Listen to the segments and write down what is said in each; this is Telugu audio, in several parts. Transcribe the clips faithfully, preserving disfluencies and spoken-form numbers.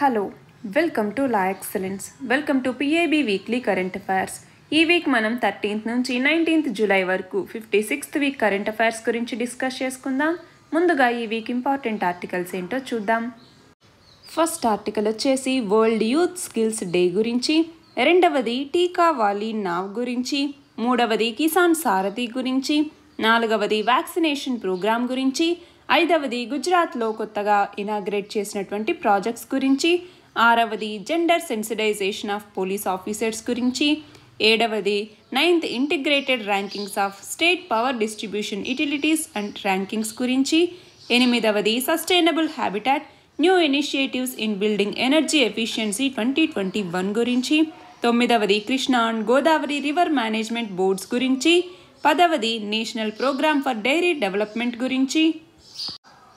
Hello welcome to law excellence welcome to PAB weekly current affairs. ఈ వీక్ మనం థర్టీన్త్ నుంచి నైన్టీన్త్ జూలై వరకు fifty sixth week current affairs గురించి డిస్కస్ చేసుకుందాం। ముందుగా ఈ వీక్ ఇంపార్టెంట్ ఆర్టికల్స్ ఏంటో చూద్దాం। ఫస్ట్ ఆర్టికల్ వచ్చేసి వరల్డ్ యూత్ స్కిల్స్ డే గురించి, రెండవది టీకా వాలీ నావ్ గురించి, మూడవది కిసాన్ సారథి గురించి, నాలుగవది వ్యాక్సినేషన్ ప్రోగ్రాం గురించి, ఐదవది గుజరాత్లో కొత్తగా ఇనాగ్రేట్ చేసినటువంటి ప్రాజెక్ట్స్ గురించి, ఆరవది gender sensitization of police officers గురించి, ఏడవది ninth integrated rankings of state power distribution utilities and rankings గురించి, ఎనిమిదవది sustainable habitat new initiatives in building energy efficiency twenty twenty one గురించి, తొమ్మిదవది Krishna and Godavari river management boards గురించి, పదవది national programme for dairy development గురించి,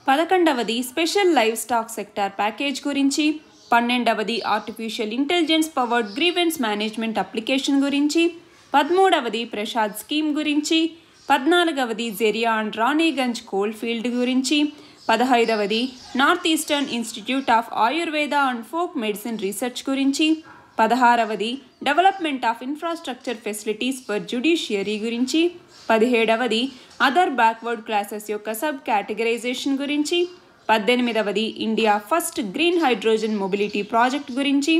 పదకొండవది special live stock sector package గురించి, పన్నెండవది artificial intelligence powered grievance management application గురించి, పదమూడవది ప్రసాద్ స్కీమ్ గురించి, పద్నాలుగవది Jharia and Raniganj coal field గురించి, పదహైదవది north eastern institute of Ayurveda and folk medicine research గురించి, పదహారవది development of infrastructure facilities for judiciary గురించి, పదిహేడవది అదర్ బ్యాక్వర్డ్ క్లాసెస్ యొక్క సబ్ కేటగరైజేషన్ గురించి, పద్దెనిమిదవది India first green hydrogen mobility project గురించి,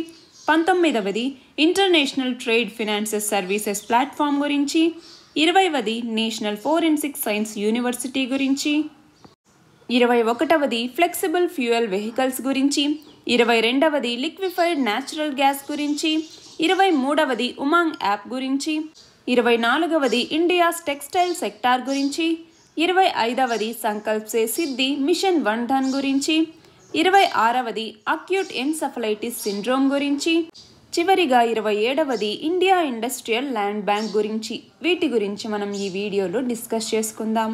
పంతొమ్మిదవది international trade finances services platform గురించి, ఇరవైవది నేషనల్ ఫోరెన్సిక్ సైన్స్ యూనివర్సిటీ గురించి, ఇరవై ఒకటవది ఫ్లెక్సిబుల్ ఫ్యూయల్ వెహికల్స్ గురించి, ఇరవై రెండవది లిక్విఫైడ్ న్యాచురల్ గ్యాస్ గురించి, ఇరవై మూడవది ఉమాంగ్ యాప్ గురించి, ఇరవై నాలుగవది ఇండియాస్ టెక్స్టైల్ సెక్టార్ గురించి, ఇరవై ఐదవది సంకల్ప్ సే సిద్ధి మిషన్ వన్ ధన్ గురించి, ఇరవై ఆరవది అక్యూట్ ఎన్సెఫలైటిస్ సిండ్రోమ్ గురించి, చివరిగా ఇరవై ఏడవది ఇండియా ఇండస్ట్రియల్ ల్యాండ్ బ్యాంక్ గురించి। వీటి గురించి మనం ఈ వీడియోలో డిస్కస్ చేసుకుందాం।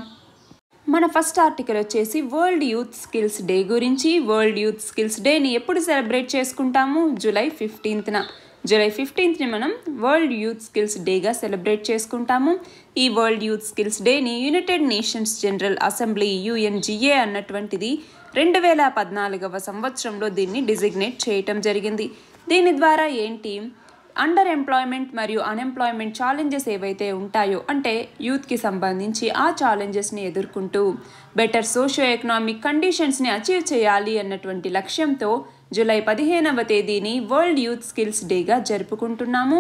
మన ఫస్ట్ ఆర్టికల్ వచ్చేసి వరల్డ్ యూత్ స్కిల్స్ డే గురించి। వరల్డ్ యూత్ స్కిల్స్ డేని ఎప్పుడు సెలబ్రేట్ చేసుకుంటాము? జూలై ఫిఫ్టీన్త్న జూలై ఫిఫ్టీన్త్ని మనం వరల్డ్ యూత్ స్కిల్స్ డేగా సెలబ్రేట్ చేసుకుంటాము। ఈ వరల్డ్ యూత్ స్కిల్స్ డేని United nations general Assembly UNGA అన్నటువంటిది రెండు వేల పద్నాలుగవ సంవత్సరంలో దీన్ని డిజిగ్నేట్ చేయటం జరిగింది। దీని ద్వారా ఏంటి, అండర్ ఎంప్లాయ్మెంట్ మరియు అన్ఎంప్లాయ్మెంట్ ఛాలెంజెస్ ఏవైతే ఉంటాయో, అంటే యూత్కి సంబంధించి ఆ ఛాలెంజెస్ని ఎదుర్కొంటూ బెటర్ సోషియో ఎకనామిక్ కండిషన్స్ని అచీవ్ చేయాలి అన్నటువంటి లక్ష్యంతో జూలై పదిహేనవ తేదీని వరల్డ్ యూత్ స్కిల్స్ డేగా జరుపుకుంటున్నాము।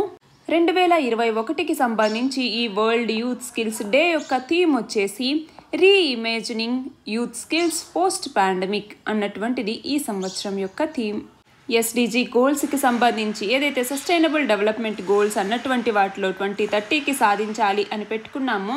రెండు వేల ఇరవై ఒకటికి సంబంధించి ఈ వరల్డ్ యూత్ స్కిల్స్ డే యొక్క థీమ్ వచ్చేసి reimagining youth skills post pandemic అన్నటువంటిది ఈ సంవత్సరం యొక్క థీమ్। ఎస్డిజి గోల్స్కి సంబంధించి ఏదైతే సస్టైనబుల్ డెవలప్మెంట్ గోల్స్ అన్నటువంటి వాటిలో ట్వంటీ థర్టీకి సాధించాలి అని పెట్టుకున్నామో,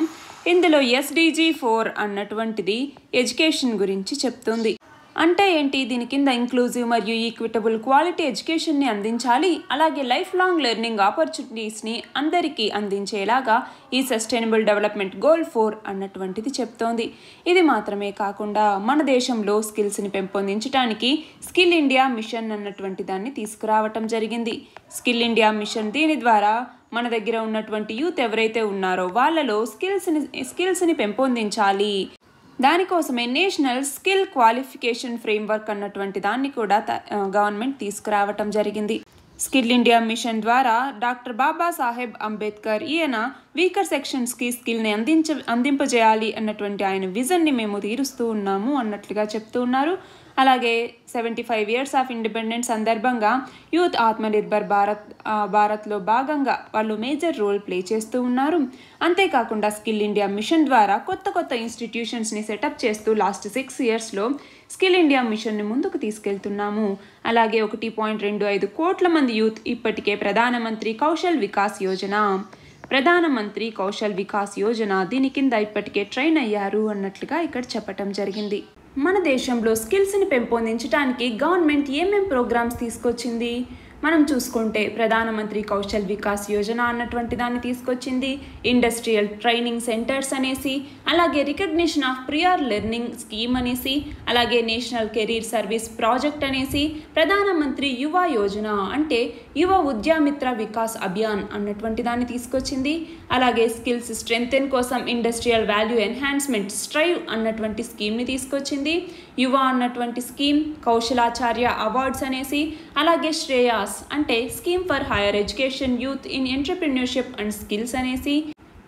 ఇందులో ఎస్డిజి ఫోర్ అన్నటువంటిది ఎడ్యుకేషన్ గురించి చెప్తుంది। అంటే ఏంటి, దీని కింద ఇంక్లూజివ్ మరియు ఈక్విటబుల్ క్వాలిటీ ఎడ్యుకేషన్ని అందించాలి, అలాగే లైఫ్ లాంగ్ లెర్నింగ్ ఆపర్చునిటీస్ని అందరికీ అందించేలాగా ఈ సస్టైనబుల్ డెవలప్మెంట్ గోల్ ఫోర్ అన్నటువంటిది చెప్తోంది। ఇది మాత్రమే కాకుండా మన దేశంలో స్కిల్స్ని పెంపొందించడానికి స్కిల్ ఇండియా మిషన్ అన్నటువంటి దాన్ని తీసుకురావటం జరిగింది। స్కిల్ ఇండియా మిషన్ దీని ద్వారా మన దగ్గర ఉన్నటువంటి యూత్ ఎవరైతే ఉన్నారో వాళ్ళలో స్కిల్స్ని స్కిల్స్ని పెంపొందించాలి, దానికోసమే నేషనల్ స్కిల్ క్వాలిఫికేషన్ ఫ్రేమ్వర్క్ అన్నటువంటి దాన్ని కూడా గవర్నమెంట్ తీసుకురావటం జరిగింది। స్కిల్ ఇండియా మిషన్ ద్వారా డాక్టర్ బాబాసాహెబ్ అంబేద్కర్ ఈయన వీకర్ సెక్షన్స్కి స్కిల్ని అందించ అందింపజేయాలి అన్నటువంటి ఆయన విజన్ని మేము తీరుస్తూ ఉన్నాము అన్నట్లుగా చెప్తూ ఉన్నారు। అలాగే seventy five years of independence సందర్భంగా యూత్ ఆత్మనిర్భర్ భారత్ భారత్లో భాగంగా వాళ్ళు మేజర్ రోల్ ప్లే చేస్తూ ఉన్నారు। అంతేకాకుండా స్కిల్ ఇండియా మిషన్ ద్వారా కొత్త కొత్త ఇన్స్టిట్యూషన్స్ని సెటప్ చేస్తూ లాస్ట్ సిక్స్ ఇయర్స్లో స్కిల్ ఇండియా మిషన్ని ముందుకు తీసుకెళ్తున్నాము। అలాగే ఒకటి పాయింట్ రెండు ఐదు కోట్ల మంది యూత్ ఇప్పటికే ప్రధానమంత్రి కౌశల్ వికాస్ యోజన ప్రధానమంత్రి కౌశల్ వికాస్ యోజన దీని కింద ఇప్పటికే ట్రైన్ అయ్యారు అన్నట్లుగా ఇక్కడ చెప్పటం జరిగింది। మన దేశంలో స్కిల్స్ని పెంపొందించడానికి గవర్నమెంట్ ఏమేం ప్రోగ్రామ్స్ తీసుకొచ్చింది మనం చూసుకుంటే, ప్రధానమంత్రి కౌశల్ వికాస్ యోజన అన్నటువంటి దాన్ని తీసుకొచ్చింది, ఇండస్ట్రియల్ ట్రైనింగ్ సెంటర్స్ అనేసి అలాగే recognition of prior learning scheme అనేసి, అలాగే నేషనల్ కెరీర్ సర్వీస్ ప్రాజెక్ట్ అనేసి, ప్రధానమంత్రి యువ యోజన అంటే యువ ఉద్యమిత్ర వికాస్ అభియాన్ అన్నటువంటి దాన్ని తీసుకొచ్చింది. అలాగే స్కిల్స్ స్ట్రెంగ్తెన్ కోసం ఇండస్ట్రియల్ వాల్యూ ఎన్హాన్స్మెంట్ స్ట్రైవ్ అన్నటువంటి స్కీమ్ని తీసుకొచ్చింది. యువ అన్నటువంటి స్కీమ్, కౌశలాచార్య అవార్డ్స్ అనేసి, అలాగే శ్రేయాస్ అంటే scheme for higher education youth in entrepreneurship and skills అనేసి,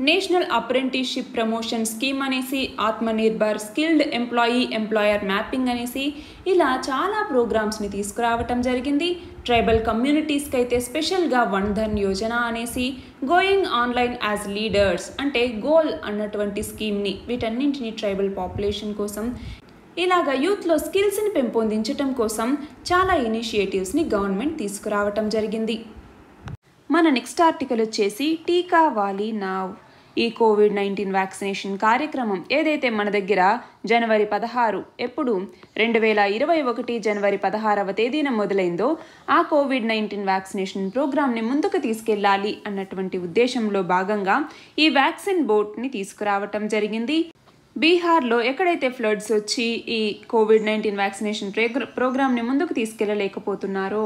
నేషనల్ అప్రెంటిస్షిప్ ప్రమోషన్ స్కీమ్ అనేసి, Atmanirbhar skilled employee employer mapping అనేసి, ఇలా చాలా ప్రోగ్రామ్స్ని తీసుకురావటం జరిగింది. ట్రైబల్ కమ్యూనిటీస్కి అయితే స్పెషల్గా వన్ ధన్ యోజన అనేసి, గోయింగ్ ఆన్లైన్ యాజ్ లీడర్స్ అంటే గోల్ అన్నటువంటి స్కీమ్ని, వీటన్నింటినీ ట్రైబల్ పాపులేషన్ కోసం ఇలాగ యూత్లో స్కిల్స్ని పెంపొందించటం కోసం చాలా ఇనిషియేటివ్స్ని గవర్నమెంట్ తీసుకురావటం జరిగింది. మన నెక్స్ట్ ఆర్టికల్ వచ్చేసి టీకా వాలి నావ్. ఈ కోవిడ్ నైన్టీన్ వ్యాక్సినేషన్ కార్యక్రమం ఏదైతే మన దగ్గర జనవరి పదహారు ఎప్పుడు రెండు వేల ఇరవై ఒకటి జనవరి పదహారవ తేదీన మొదలైందో, ఆ కోవిడ్ నైన్టీన్ వ్యాక్సినేషన్ ప్రోగ్రామ్ని ముందుకు తీసుకెళ్లాలి అన్నటువంటి ఉద్దేశంలో భాగంగా ఈ వ్యాక్సిన్ బోట్ని తీసుకురావటం జరిగింది. బీహార్లో ఎక్కడైతే ఫ్లడ్స్ వచ్చి ఈ కోవిడ్ నైన్టీన్ వ్యాక్సినేషన్ ప్రోగ్రామ్ని ముందుకు తీసుకెళ్ళలేకపోతున్నారో,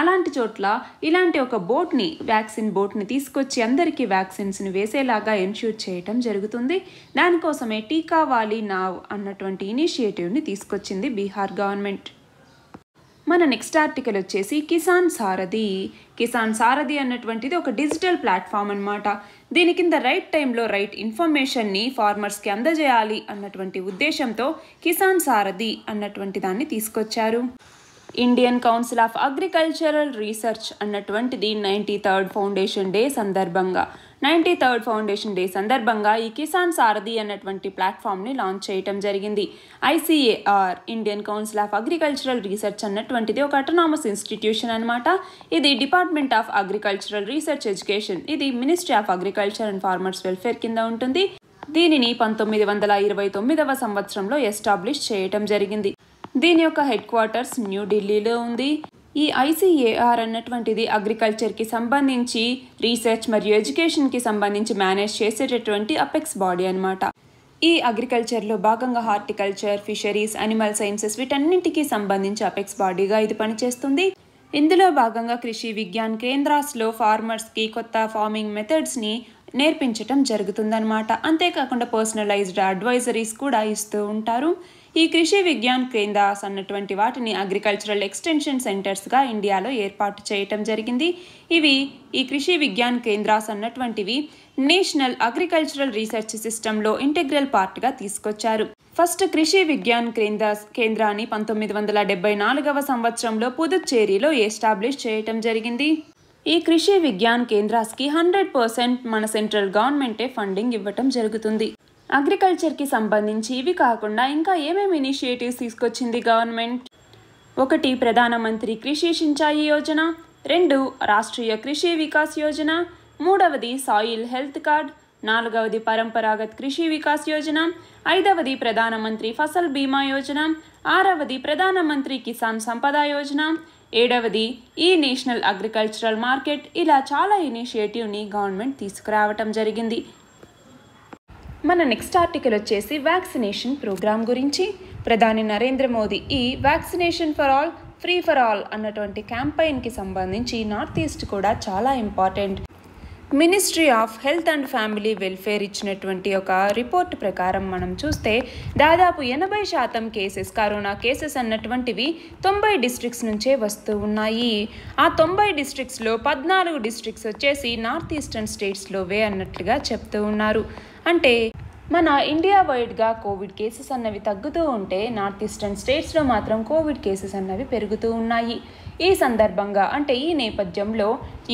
అలాంటి చోట్ల ఇలాంటి ఒక బోట్ని, వ్యాక్సిన్ బోట్ని తీసుకొచ్చి అందరికీ వ్యాక్సిన్స్ని వేసేలాగా ఎన్ష్యూర్ చేయటం జరుగుతుంది. దానికోసమే టీకా వాలి నావ్ అన్నటువంటి ఇనిషియేటివ్ని తీసుకొచ్చింది బీహార్ గవర్నమెంట్. మన నెక్స్ట్ ఆర్టికల్ వచ్చేసి కిసాన్ సారథి. కిసాన్ సారథి అన్నటువంటిది ఒక డిజిటల్ ప్లాట్ఫామ్ అన్నమాట. దీని కింద రైట్ టైంలో రైట్ ఇన్ఫర్మేషన్ని ఫార్మర్స్కి అందజేయాలి అన్నటువంటి ఉద్దేశంతో కిసాన్ సారథి అన్నటువంటి దాన్ని తీసుకొచ్చారు. Indian council of agricultural research అన్నటువంటిది నైంటీ థర్డ్ ఫౌండేషన్ డే సందర్భంగా నైంటీ థర్డ్ ఫౌండేషన్ డే సందర్భంగా ఈ కిసాన్ సారథి అన్నటువంటి ప్లాట్ఫామ్ని లాంచ్ చేయటం జరిగింది. ICAR Indian council of agricultural research అన్నటువంటిది ఒక అటానమస్ ఇన్స్టిట్యూషన్ అనమాట. ఇది department of agricultural research education, ఇది ministry of agriculture and farmers welfare కింద ఉంటుంది. దీనిని పంతొమ్మిది వందల ఇరవై తొమ్మిదవ సంవత్సరంలో ఎస్టాబ్లిష్ చేయటం జరిగింది. దీని యొక్క హెడ్ క్వార్టర్స్ న్యూఢిల్లీలో ఉంది. ఈ ఐసీఏఆర్ అన్నటువంటిది అగ్రికల్చర్కి సంబంధించి రీసెర్చ్ మరియు ఎడ్యుకేషన్కి సంబంధించి మేనేజ్ చేసేటటువంటి అపెక్స్ బాడీ అనమాట. ఈ అగ్రికల్చర్లో భాగంగా హార్టికల్చర్, ఫిషరీస్, అనిమల్ సైన్సెస్ వీటన్నింటికి సంబంధించి అపెక్స్ బాడీగా ఇది పనిచేస్తుంది. ఇందులో భాగంగా కృషి విజ్ఞాన్ కేంద్రాస్లో ఫార్మర్స్కి కొత్త ఫార్మింగ్ మెథడ్స్ని నేర్పించటం జరుగుతుందన్నమాట. అంతేకాకుండా పర్సనలైజ్డ్ అడ్వైజరీస్ కూడా ఇస్తూ ఉంటారు. ఈ కృషి విజ్ఞాన్ కేంద్రాస్ అన్నటువంటి వాటిని అగ్రికల్చరల్ ఎక్స్టెన్షన్ సెంటర్స్గా ఇండియాలో ఏర్పాటు చేయటం జరిగింది. ఇవి ఈ కృషి విజ్ఞాన్ కేంద్రాస్ అన్నటువంటివి నేషనల్ అగ్రికల్చరల్ రీసెర్చ్ సిస్టంలో ఇంటెగ్రల్ పార్ట్గా తీసుకొచ్చారు. ఫస్ట్ కృషి విజ్ఞాన్ కేంద్రాస్ కేంద్రాన్ని పంతొమ్మిది వందల డెబ్బై నాలుగవ సంవత్సరంలో పుదుచ్చేరిలో ఎస్టాబ్లిష్ చేయటం జరిగింది. ఈ కృషి విజ్ఞాన్ కేంద్రాస్కి హండ్రెడ్ పర్సెంట్ మన సెంట్రల్ గవర్నమెంటే ఫండింగ్ ఇవ్వటం జరుగుతుంది. అగ్రికల్చర్కి సంబంధించి ఇవి కాకుండా ఇంకా ఏమేమి ఇనిషియేటివ్స్ తీసుకొచ్చింది గవర్నమెంట్? ఒకటి, ప్రధానమంత్రి కృషి సించాయి యోజన. రెండు, రాష్ట్రీయ కృషి వికాస్ యోజన. మూడవది సాయిల్ హెల్త్ కార్డ్. నాలుగవది పరంపరాగత్ కృషి వికాస్ యోజన. ఐదవది ప్రధానమంత్రి ఫసల్ బీమా యోజన. ఆరవది ప్రధానమంత్రి కిసాన్ సంపద యోజన. ఏడవది ఈ నేషనల్ అగ్రికల్చరల్ మార్కెట్. ఇలా చాలా ఇనిషియేటివ్ని గవర్నమెంట్ తీసుకురావటం జరిగింది. మన నెక్స్ట్ ఆర్టికల్ వచ్చేసి వ్యాక్సినేషన్ ప్రోగ్రాం గురించి. ప్రధాని నరేంద్ర మోదీ ఈ vaccination for all, free for all అన్నటువంటి క్యాంపెయిన్కి సంబంధించి నార్త్ ఈస్ట్ కూడా చాలా important. Ministry of health and family welfare ఇచ్చినటువంటి ఒక రిపోర్ట్ ప్రకారం మనం చూస్తే దాదాపు ఎనభై శాతం కేసెస్, కరోనా కేసెస్ అన్నటువంటివి తొంభై డిస్ట్రిక్ట్స్ నుంచే వస్తూ ఉన్నాయి. ఆ తొంభై డిస్ట్రిక్ట్స్లో పద్నాలుగు డిస్ట్రిక్ట్స్ వచ్చేసి నార్త్ ఈస్టర్న్ స్టేట్స్లోవే అన్నట్లుగా చెప్తూ ఉన్నారు. అంటే మన ఇండియా వైడ్గా కోవిడ్ కేసెస్ అన్నవి తగ్గుతూ ఉంటే నార్త్ ఈస్టర్న్ స్టేట్స్లో మాత్రం కోవిడ్ కేసెస్ అన్నవి పెరుగుతూ ఉన్నాయి. ఈ సందర్భంగా అంటే ఈ నేపథ్యంలో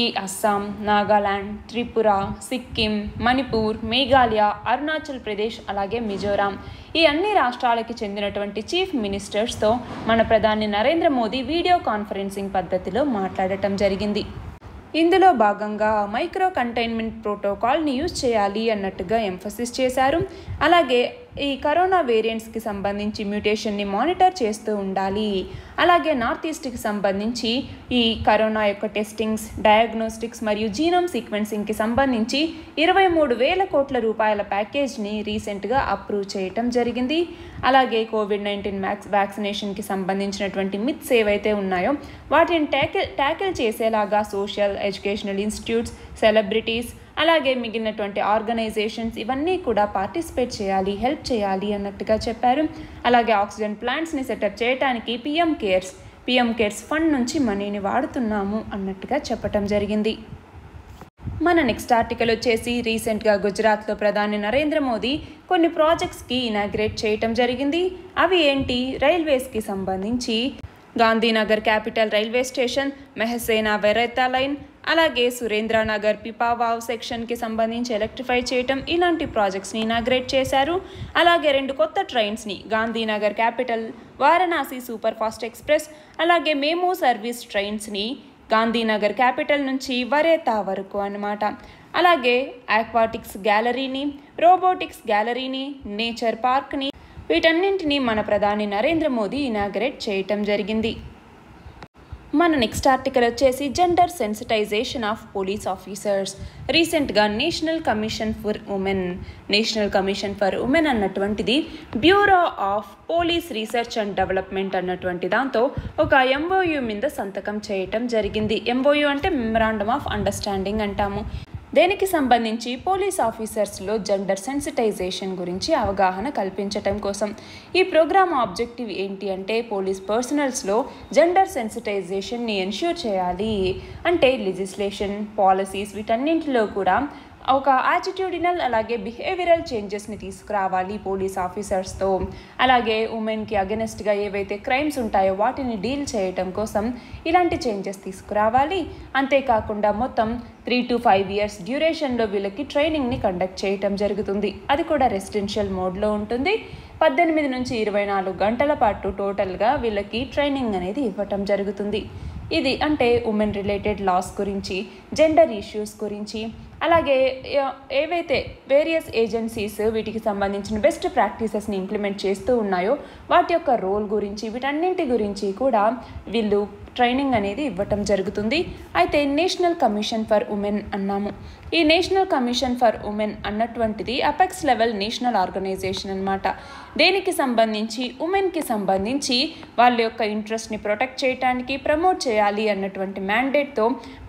ఈ అస్సాం, నాగాలాండ్, త్రిపుర, సిక్కిం, మణిపూర్, మేఘాలయ, అరుణాచల్ ప్రదేశ్, అలాగే మిజోరాం ఈ అన్ని రాష్ట్రాలకి చెందినటువంటి చీఫ్ మినిస్టర్స్తో మన ప్రధాని నరేంద్ర మోదీ వీడియో కాన్ఫరెన్సింగ్ పద్ధతిలో మాట్లాడటం జరిగింది. ఇందులో భాగంగా మైక్రో కంటైన్మెంట్ ప్రోటోకాల్ని యూజ్ చేయాలి అన్నట్టుగా ఎంఫసిస్ చేశారు. అలాగే करोना वेरियंट्स की संबंधी म्यूटेशन मॉनिटर चेस्तू उंडाली। अलागे नार्थ ईस्ट की संबंधी करोना योक्क टेस्टिंग्स डायग्नोस्टिक्स मरियु जीनोम सीक्वेंसिंग की संबंधी इरवै मूड वेल कोट्ल रूपायल पैकेज नी रीसेंट गा अप्रूव चेयटम जरिगिंदी। अलागे कोविड नाइंटीन वैक्सीनेशन की संबंधिंचिनटुवंटि मिथ्स एवैते उन्नायो वाटिनि टैकल टैकल चेसेलागा सोशल एजुकेशनल इंस्टिट्यूट्स सेलब्रिटीज़ అలాగే మిగిలినటువంటి ఆర్గనైజేషన్స్ ఇవన్నీ కూడా పార్టిసిపేట్ చేయాలి, హెల్ప్ చేయాలి అన్నట్టుగా చెప్పారు। అలాగే ఆక్సిజన్ ప్లాంట్స్ ని సెటప్ చేయడానికి PM cares PM cares fund నుంచి మనీని వాడుతున్నాము అన్నట్టుగా చెప్పడం జరిగింది। మన నెక్స్ట్ ఆర్టికల్ వచ్చేసి రీసెంట్గా గుజరాత్లో ప్రధాని నరేంద్ర మోదీ కొన్ని ప్రాజెక్ట్స్కి ఇనాగ్రేట్ చేయడం జరిగింది। అవి ఏంటి? రైల్వేస్కి సంబంధించి Gandhinagar capital railway station, Mehsana Varetha line, అలాగే సురేంద్రనగర్ పిపావావ్ సెక్షన్కి సంబంధించి ఎలక్ట్రిఫై చేయటం, ఇలాంటి ప్రాజెక్ట్స్ని ఇనాగ్రేట్ చేశారు। అలాగే రెండు కొత్త ట్రైన్స్ని Gandhinagar capital Varanasi super fast express, అలాగే మేమో సర్వీస్ ట్రైన్స్ని గాంధీనగర్ క్యాపిటల్ నుంచి వరేతా వరకు అన్నమాట। అలాగే ఆక్వాటిక్స్ గ్యాలరీని, రోబోటిక్స్ గ్యాలరీని, నేచర్ పార్క్ని, వీటన్నింటినీ మన ప్రధాని నరేంద్ర మోదీ ఇనాగ్రేట్ చేయటం జరిగింది। మన నెక్స్ట్ ఆర్టికల్ వచ్చేసి gender sensitization of police officers. రీసెంట్గా national commission for women national commission for women అన్నటువంటిది bureau of police research and development అన్నటువంటి దాంతో ఒక ఎంఓయూ మీద సంతకం చేయటం జరిగింది। ఎంఓయూ అంటే మెమరాండమ్ ఆఫ్ అండర్స్టాండింగ్ అంటాము। దేనికి సంబంధించి? పోలీస్ ఆఫీసర్స్లో జెండర్ సెన్సిటైజేషన్ గురించి అవగాహన కల్పించటం కోసం। ఈ ప్రోగ్రామ్ ఆబ్జెక్టివ్ ఏంటి అంటే పోలీస్ పర్సనల్స్లో జెండర్ సెన్సిటైజేషన్ని ఎన్ష్యూర్ చేయాలి। అంటే లెజిస్లేషన్, పాలసీస్ వీటన్నింటిలో కూడా ఒక యాటిట్యూడినల్ అలాగే బిహేవియరల్ చేంజెస్ని తీసుకురావాలి పోలీస్ ఆఫీసర్స్తో। అలాగే ఉమెన్కి అగెనెస్ట్గా ఏవైతే క్రైమ్స్ ఉంటాయో వాటిని డీల్ చేయటం కోసం ఇలాంటి చేంజెస్ తీసుకురావాలి। అంతేకాకుండా మొత్తం త్రీ టు ఫైవ్ ఇయర్స్ డ్యూరేషన్లో వీళ్ళకి ట్రైనింగ్ని కండక్ట్ చేయటం జరుగుతుంది, అది కూడా రెసిడెన్షియల్ మోడ్లో ఉంటుంది। పద్దెనిమిది నుంచి ఇరవై నాలుగు గంటల పాటు టోటల్గా వీళ్ళకి ట్రైనింగ్ అనేది ఇవ్వటం జరుగుతుంది। ఇది అంటే ఉమెన్ రిలేటెడ్ లాస్ గురించి, జెండర్ ఇష్యూస్ గురించి, అలాగే ఏవైతే వేరియస్ ఏజెన్సీస్ వీటికి సంబంధించిన బెస్ట్ ప్రాక్టీసెస్ని ఇంప్లిమెంట్ చేస్తూ ఉన్నాయో వాటి యొక్క రోల్ గురించి వీటన్నింటి గురించి కూడా వీళ్ళు ట్రైనింగ్ అనేది ఇవ్వటం జరుగుతుంది। అయితే నేషనల్ కమిషన్ ఫర్ ఉమెన్ అన్నాము, ఈ నేషనల్ కమిషన్ ఫర్ ఉమెన్ అన్నటువంటిది అపెక్స్ లెవెల్ నేషనల్ ఆర్గనైజేషన్ అన్నమాట। దేనికి సంబంధించి? ఉమెన్కి సంబంధించి వాళ్ళ యొక్క ఇంట్రెస్ట్ని ప్రొటెక్ట్ చేయడానికి, ప్రమోట్ చేయాలి అన్నటువంటి మ్యాండేట్తో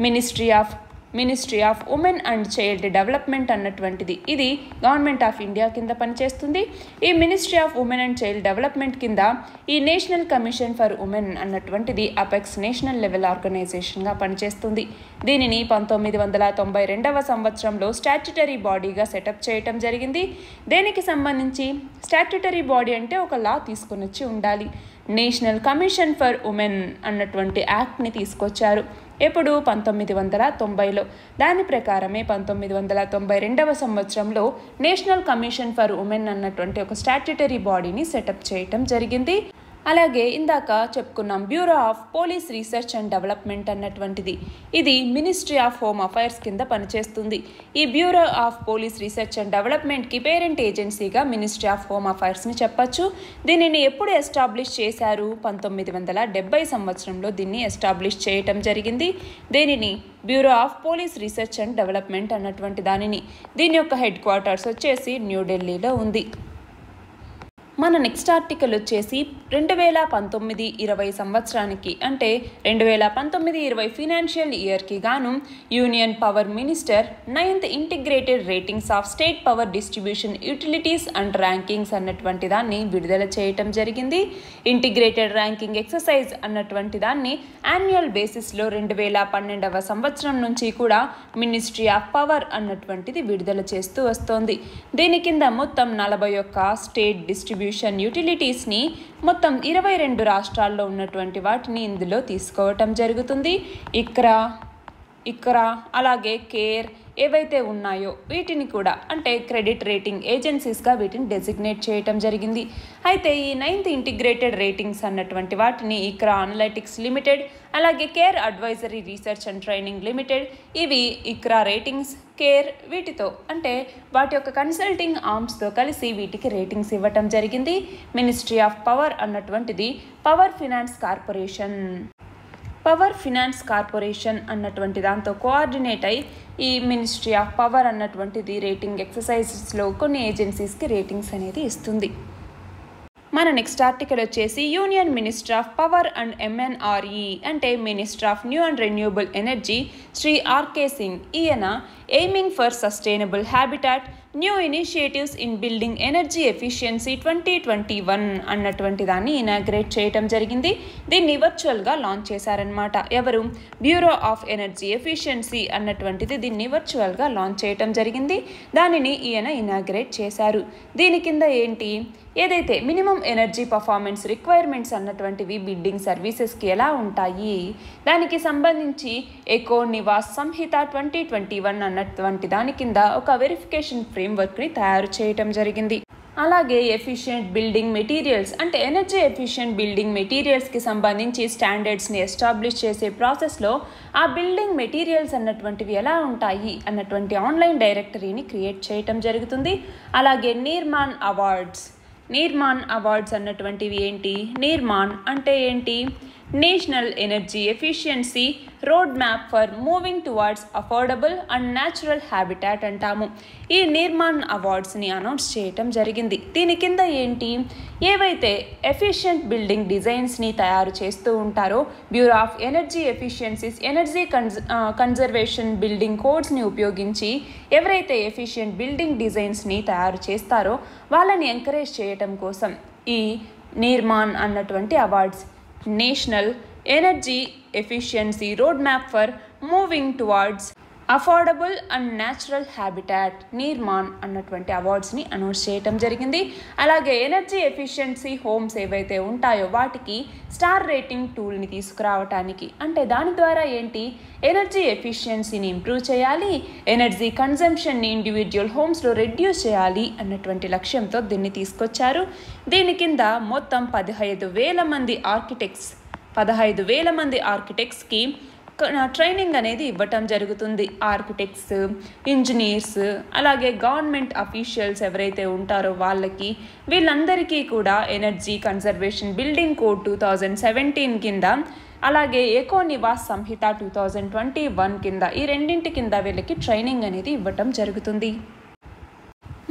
ministry of ministry of women and child development అన్నటువంటిది ఇది గవర్నమెంట్ ఆఫ్ ఇండియా కింద పనిచేస్తుంది। ఈ ministry of women and child development కింద ఈ నేషనల్ కమిషన్ ఫర్ ఉమెన్ అన్నటువంటిది అపెక్స్ నేషనల్ లెవెల్ ఆర్గనైజేషన్గా పనిచేస్తుంది। దీనిని పంతొమ్మిది వందల తొంభై రెండవ సంవత్సరంలో స్టాట్యుటరీ బాడీగా సెటప్ చేయటం జరిగింది। దేనికి సంబంధించి? స్టాట్యుటరీ బాడీ అంటే ఒక లా తీసుకుని వచ్చి ఉండాలి। నేషనల్ కమిషన్ ఫర్ ఉమెన్ అన్నటువంటి యాక్ట్ని తీసుకొచ్చారు ఎప్పుడు? పంతొమ్మిది వందల తొంభైలో। దాని ప్రకారమే పంతొమ్మిది వందల తొంభై రెండవ సంవత్సరంలో నేషనల్ కమిషన్ ఫర్ ఉమెన్ అన్నటువంటి ఒక స్టాట్యుటరీ బాడీని సెటప్ చేయటం జరిగింది। అలాగే ఇందాక చెప్పుకున్నాం bureau of police research and development అన్నటువంటిది ఇది మినిస్ట్రీ ఆఫ్ హోమ్ అఫైర్స్ కింద పనిచేస్తుంది। ఈ bureau of police research and డెవలప్మెంట్కి పేరెంట్ ఏజెన్సీగా మినిస్ట్రీ ఆఫ్ హోమ్ అఫైర్స్ని చెప్పచ్చు। దీనిని ఎప్పుడు ఎస్టాబ్లిష్ చేశారు? పంతొమ్మిది వందల డెబ్బై సంవత్సరంలో దీన్ని ఎస్టాబ్లిష్ చేయటం జరిగింది। దీనిని bureau of police research and development అన్నటువంటి దానిని దీని యొక్క హెడ్ క్వార్టర్స్ వచ్చేసి న్యూఢిల్లీలో ఉంది। మన నెక్స్ట్ ఆర్టికల్ వచ్చేసి రెండు వేల పంతొమ్మిది ఇరవై సంవత్సరానికి అంటే రెండు వేల పంతొమ్మిది ఇరవై ఫినాన్షియల్ ఇయర్కి గాను union power minister ninth integrated ratings of state power distribution utilities and rankings అన్నటువంటి దాన్ని విడుదల చేయటం జరిగింది। ఇంటిగ్రేటెడ్ ర్యాంకింగ్ ఎక్సర్సైజ్ అన్నటువంటి దాన్ని యాన్యువల్ బేసిస్లో రెండు వేల పన్నెండవ సంవత్సరం నుంచి కూడా మినిస్ట్రీ ఆఫ్ పవర్ అన్నటువంటిది విడుదల చేస్తూ వస్తోంది। దీని కింద మొత్తం నలభై ఒక్క స్టేట్ డిస్ట్రిబ్యూషన్ యూటిలిటీస్ని మొత్తం ఇరవై రెండు రాష్ట్రాల్లో ఉన్నటువంటి వాటిని ఇందులో తీసుకోవటం జరుగుతుంది। ఇక్రా ఇక్రా అలాగే కేర్ ఏవైతే ఉన్నాయో వీటిని కూడా అంటే క్రెడిట్ రేటింగ్ ఏజెన్సీస్గా వీటిని డెసిగ్నేట్ చేయటం జరిగింది. అయితే ఈ నైన్త్ ఇంటిగ్రేటెడ్ రేటింగ్స్ అన్నటువంటి వాటిని ఇక్రా అనలైటిక్స్ లిమిటెడ్, అలాగే care advisory research and training limited, ఇవి ఇక్రా రేటింగ్స్, కేర్ వీటితో అంటే వాటి యొక్క కన్సల్టింగ్ ఆర్మ్స్తో కలిసి వీటికి రేటింగ్స్ ఇవ్వటం జరిగింది. మినిస్ట్రీ ఆఫ్ పవర్ అన్నటువంటిది power finance corporation power finance corporation అన్నటువంటి దాంతో కోఆర్డినేట్ అయి ఈ మినిస్ట్రీ ఆఫ్ పవర్ అన్నటువంటిది రేటింగ్ ఎక్సర్సైజెస్లో కొన్ని ఏజెన్సీస్కి రేటింగ్స్ అనేది ఇస్తుంది. మన నెక్స్ట్ ఆర్టికల్ వచ్చేసి union minister of power and MNRE అంటే minister of new and renewable energy Shri R K Singh. ఈయన aiming for sustainable habitat new initiatives in building energy efficiency twenty twenty one అన్నటువంటి దాన్ని ఇనాగ్రేట్ చేయటం జరిగింది. దీన్ని వర్చువల్గా లాంచ్ చేశారనమాట. ఎవరు? బ్యూరో ఆఫ్ ఎనర్జీ ఎఫిషియన్సీ అన్నటువంటిది దీన్ని వర్చువల్గా లాంచ్ చేయటం జరిగింది. దానిని ఈయన ఇనాగ్రేట్ చేశారు. దీని కింద ఏంటి ఏదైతే మినిమం ఎనర్జీ పర్ఫార్మెన్స్ రిక్వైర్మెంట్స్ అన్నటువంటివి బిల్డింగ్ సర్వీసెస్కి ఎలా ఉంటాయి, దానికి సంబంధించి eco Niwas Samhita twenty twenty one అన్నటువంటి దాని కింద ఒక వెరిఫికేషన్ ఫ్రేమ్వర్క్ని తయారు చేయటం జరిగింది. అలాగే ఎఫిషియంట్ బిల్డింగ్ మెటీరియల్స్ అంటే ఎనర్జీ ఎఫిషియంట్ బిల్డింగ్ మెటీరియల్స్కి సంబంధించి స్టాండర్డ్స్ని ఎస్టాబ్లిష్ చేసే ప్రాసెస్లో ఆ బిల్డింగ్ మెటీరియల్స్ అన్నటువంటివి ఎలా ఉంటాయి అన్నటువంటి ఆన్లైన్ డైరెక్టరీని క్రియేట్ చేయటం జరుగుతుంది. అలాగే నిర్మాణ్ అవార్డ్స్ నిర్మాణ్ అవార్డ్స్ అన్నటువంటివి ఏంటి? నిర్మాణ్ అంటే ఏంటి? National energy efficiency road map for moving towards affordable and natural habitat అంటాము. ఈ నిర్మాణ్ అవార్డ్స్ని అనౌన్స్ చేయటం జరిగింది. దీని కింద ఏంటి ఏవైతే ఎఫిషియంట్ బిల్డింగ్ డిజైన్స్ని తయారు చేస్తూ ఉంటారో bureau of energy efficiencies energy con conservation building కోడ్స్ని ఉపయోగించి ఎవరైతే ఎఫిషియంట్ బిల్డింగ్ డిజైన్స్ని తయారు చేస్తారో వాళ్ళని ఎంకరేజ్ చేయటం కోసం ఈ నిర్మాణ్ అన్నటువంటి awards national energy efficiency road map for moving towards affordable and natural habitat Nirman అన్నటువంటి అవార్డ్స్ని అనౌన్స్ చేయటం జరిగింది. అలాగే ఎనర్జీ ఎఫిషియన్సీ హోమ్స్ ఏవైతే ఉంటాయో వాటికి స్టార్ రేటింగ్ టూల్ని తీసుకురావటానికి అంటే దాని ద్వారా ఏంటి ఎనర్జీ ఎఫిషియన్సీని ఇంప్రూవ్ చేయాలి, ఎనర్జీ కన్జంప్షన్ని ఇండివిజువల్ హోమ్స్లో రెడ్యూస్ చేయాలి అన్నటువంటి లక్ష్యంతో దీన్ని తీసుకొచ్చారు. దీని కింద మొత్తం పదహైదు వేల మంది ఆర్కిటెక్ట్స్ పదహైదు వేల మంది ఆర్కిటెక్ట్స్కి ట్రైనింగ్ అనేది ఇవ్వటం జరుగుతుంది. ఆర్కిటెక్ట్స్, ఇంజనీర్స్, అలాగే గవర్నమెంట్ అఫీషియల్స్ ఎవరైతే ఉంటారో వాళ్ళకి వీళ్ళందరికీ కూడా energy conservation building code two thousand seventeen కింద, అలాగే eco Niwas Samhita two thousand twenty one కింద, ఈ రెండింటి కింద వీళ్ళకి ట్రైనింగ్ అనేది ఇవ్వటం జరుగుతుంది.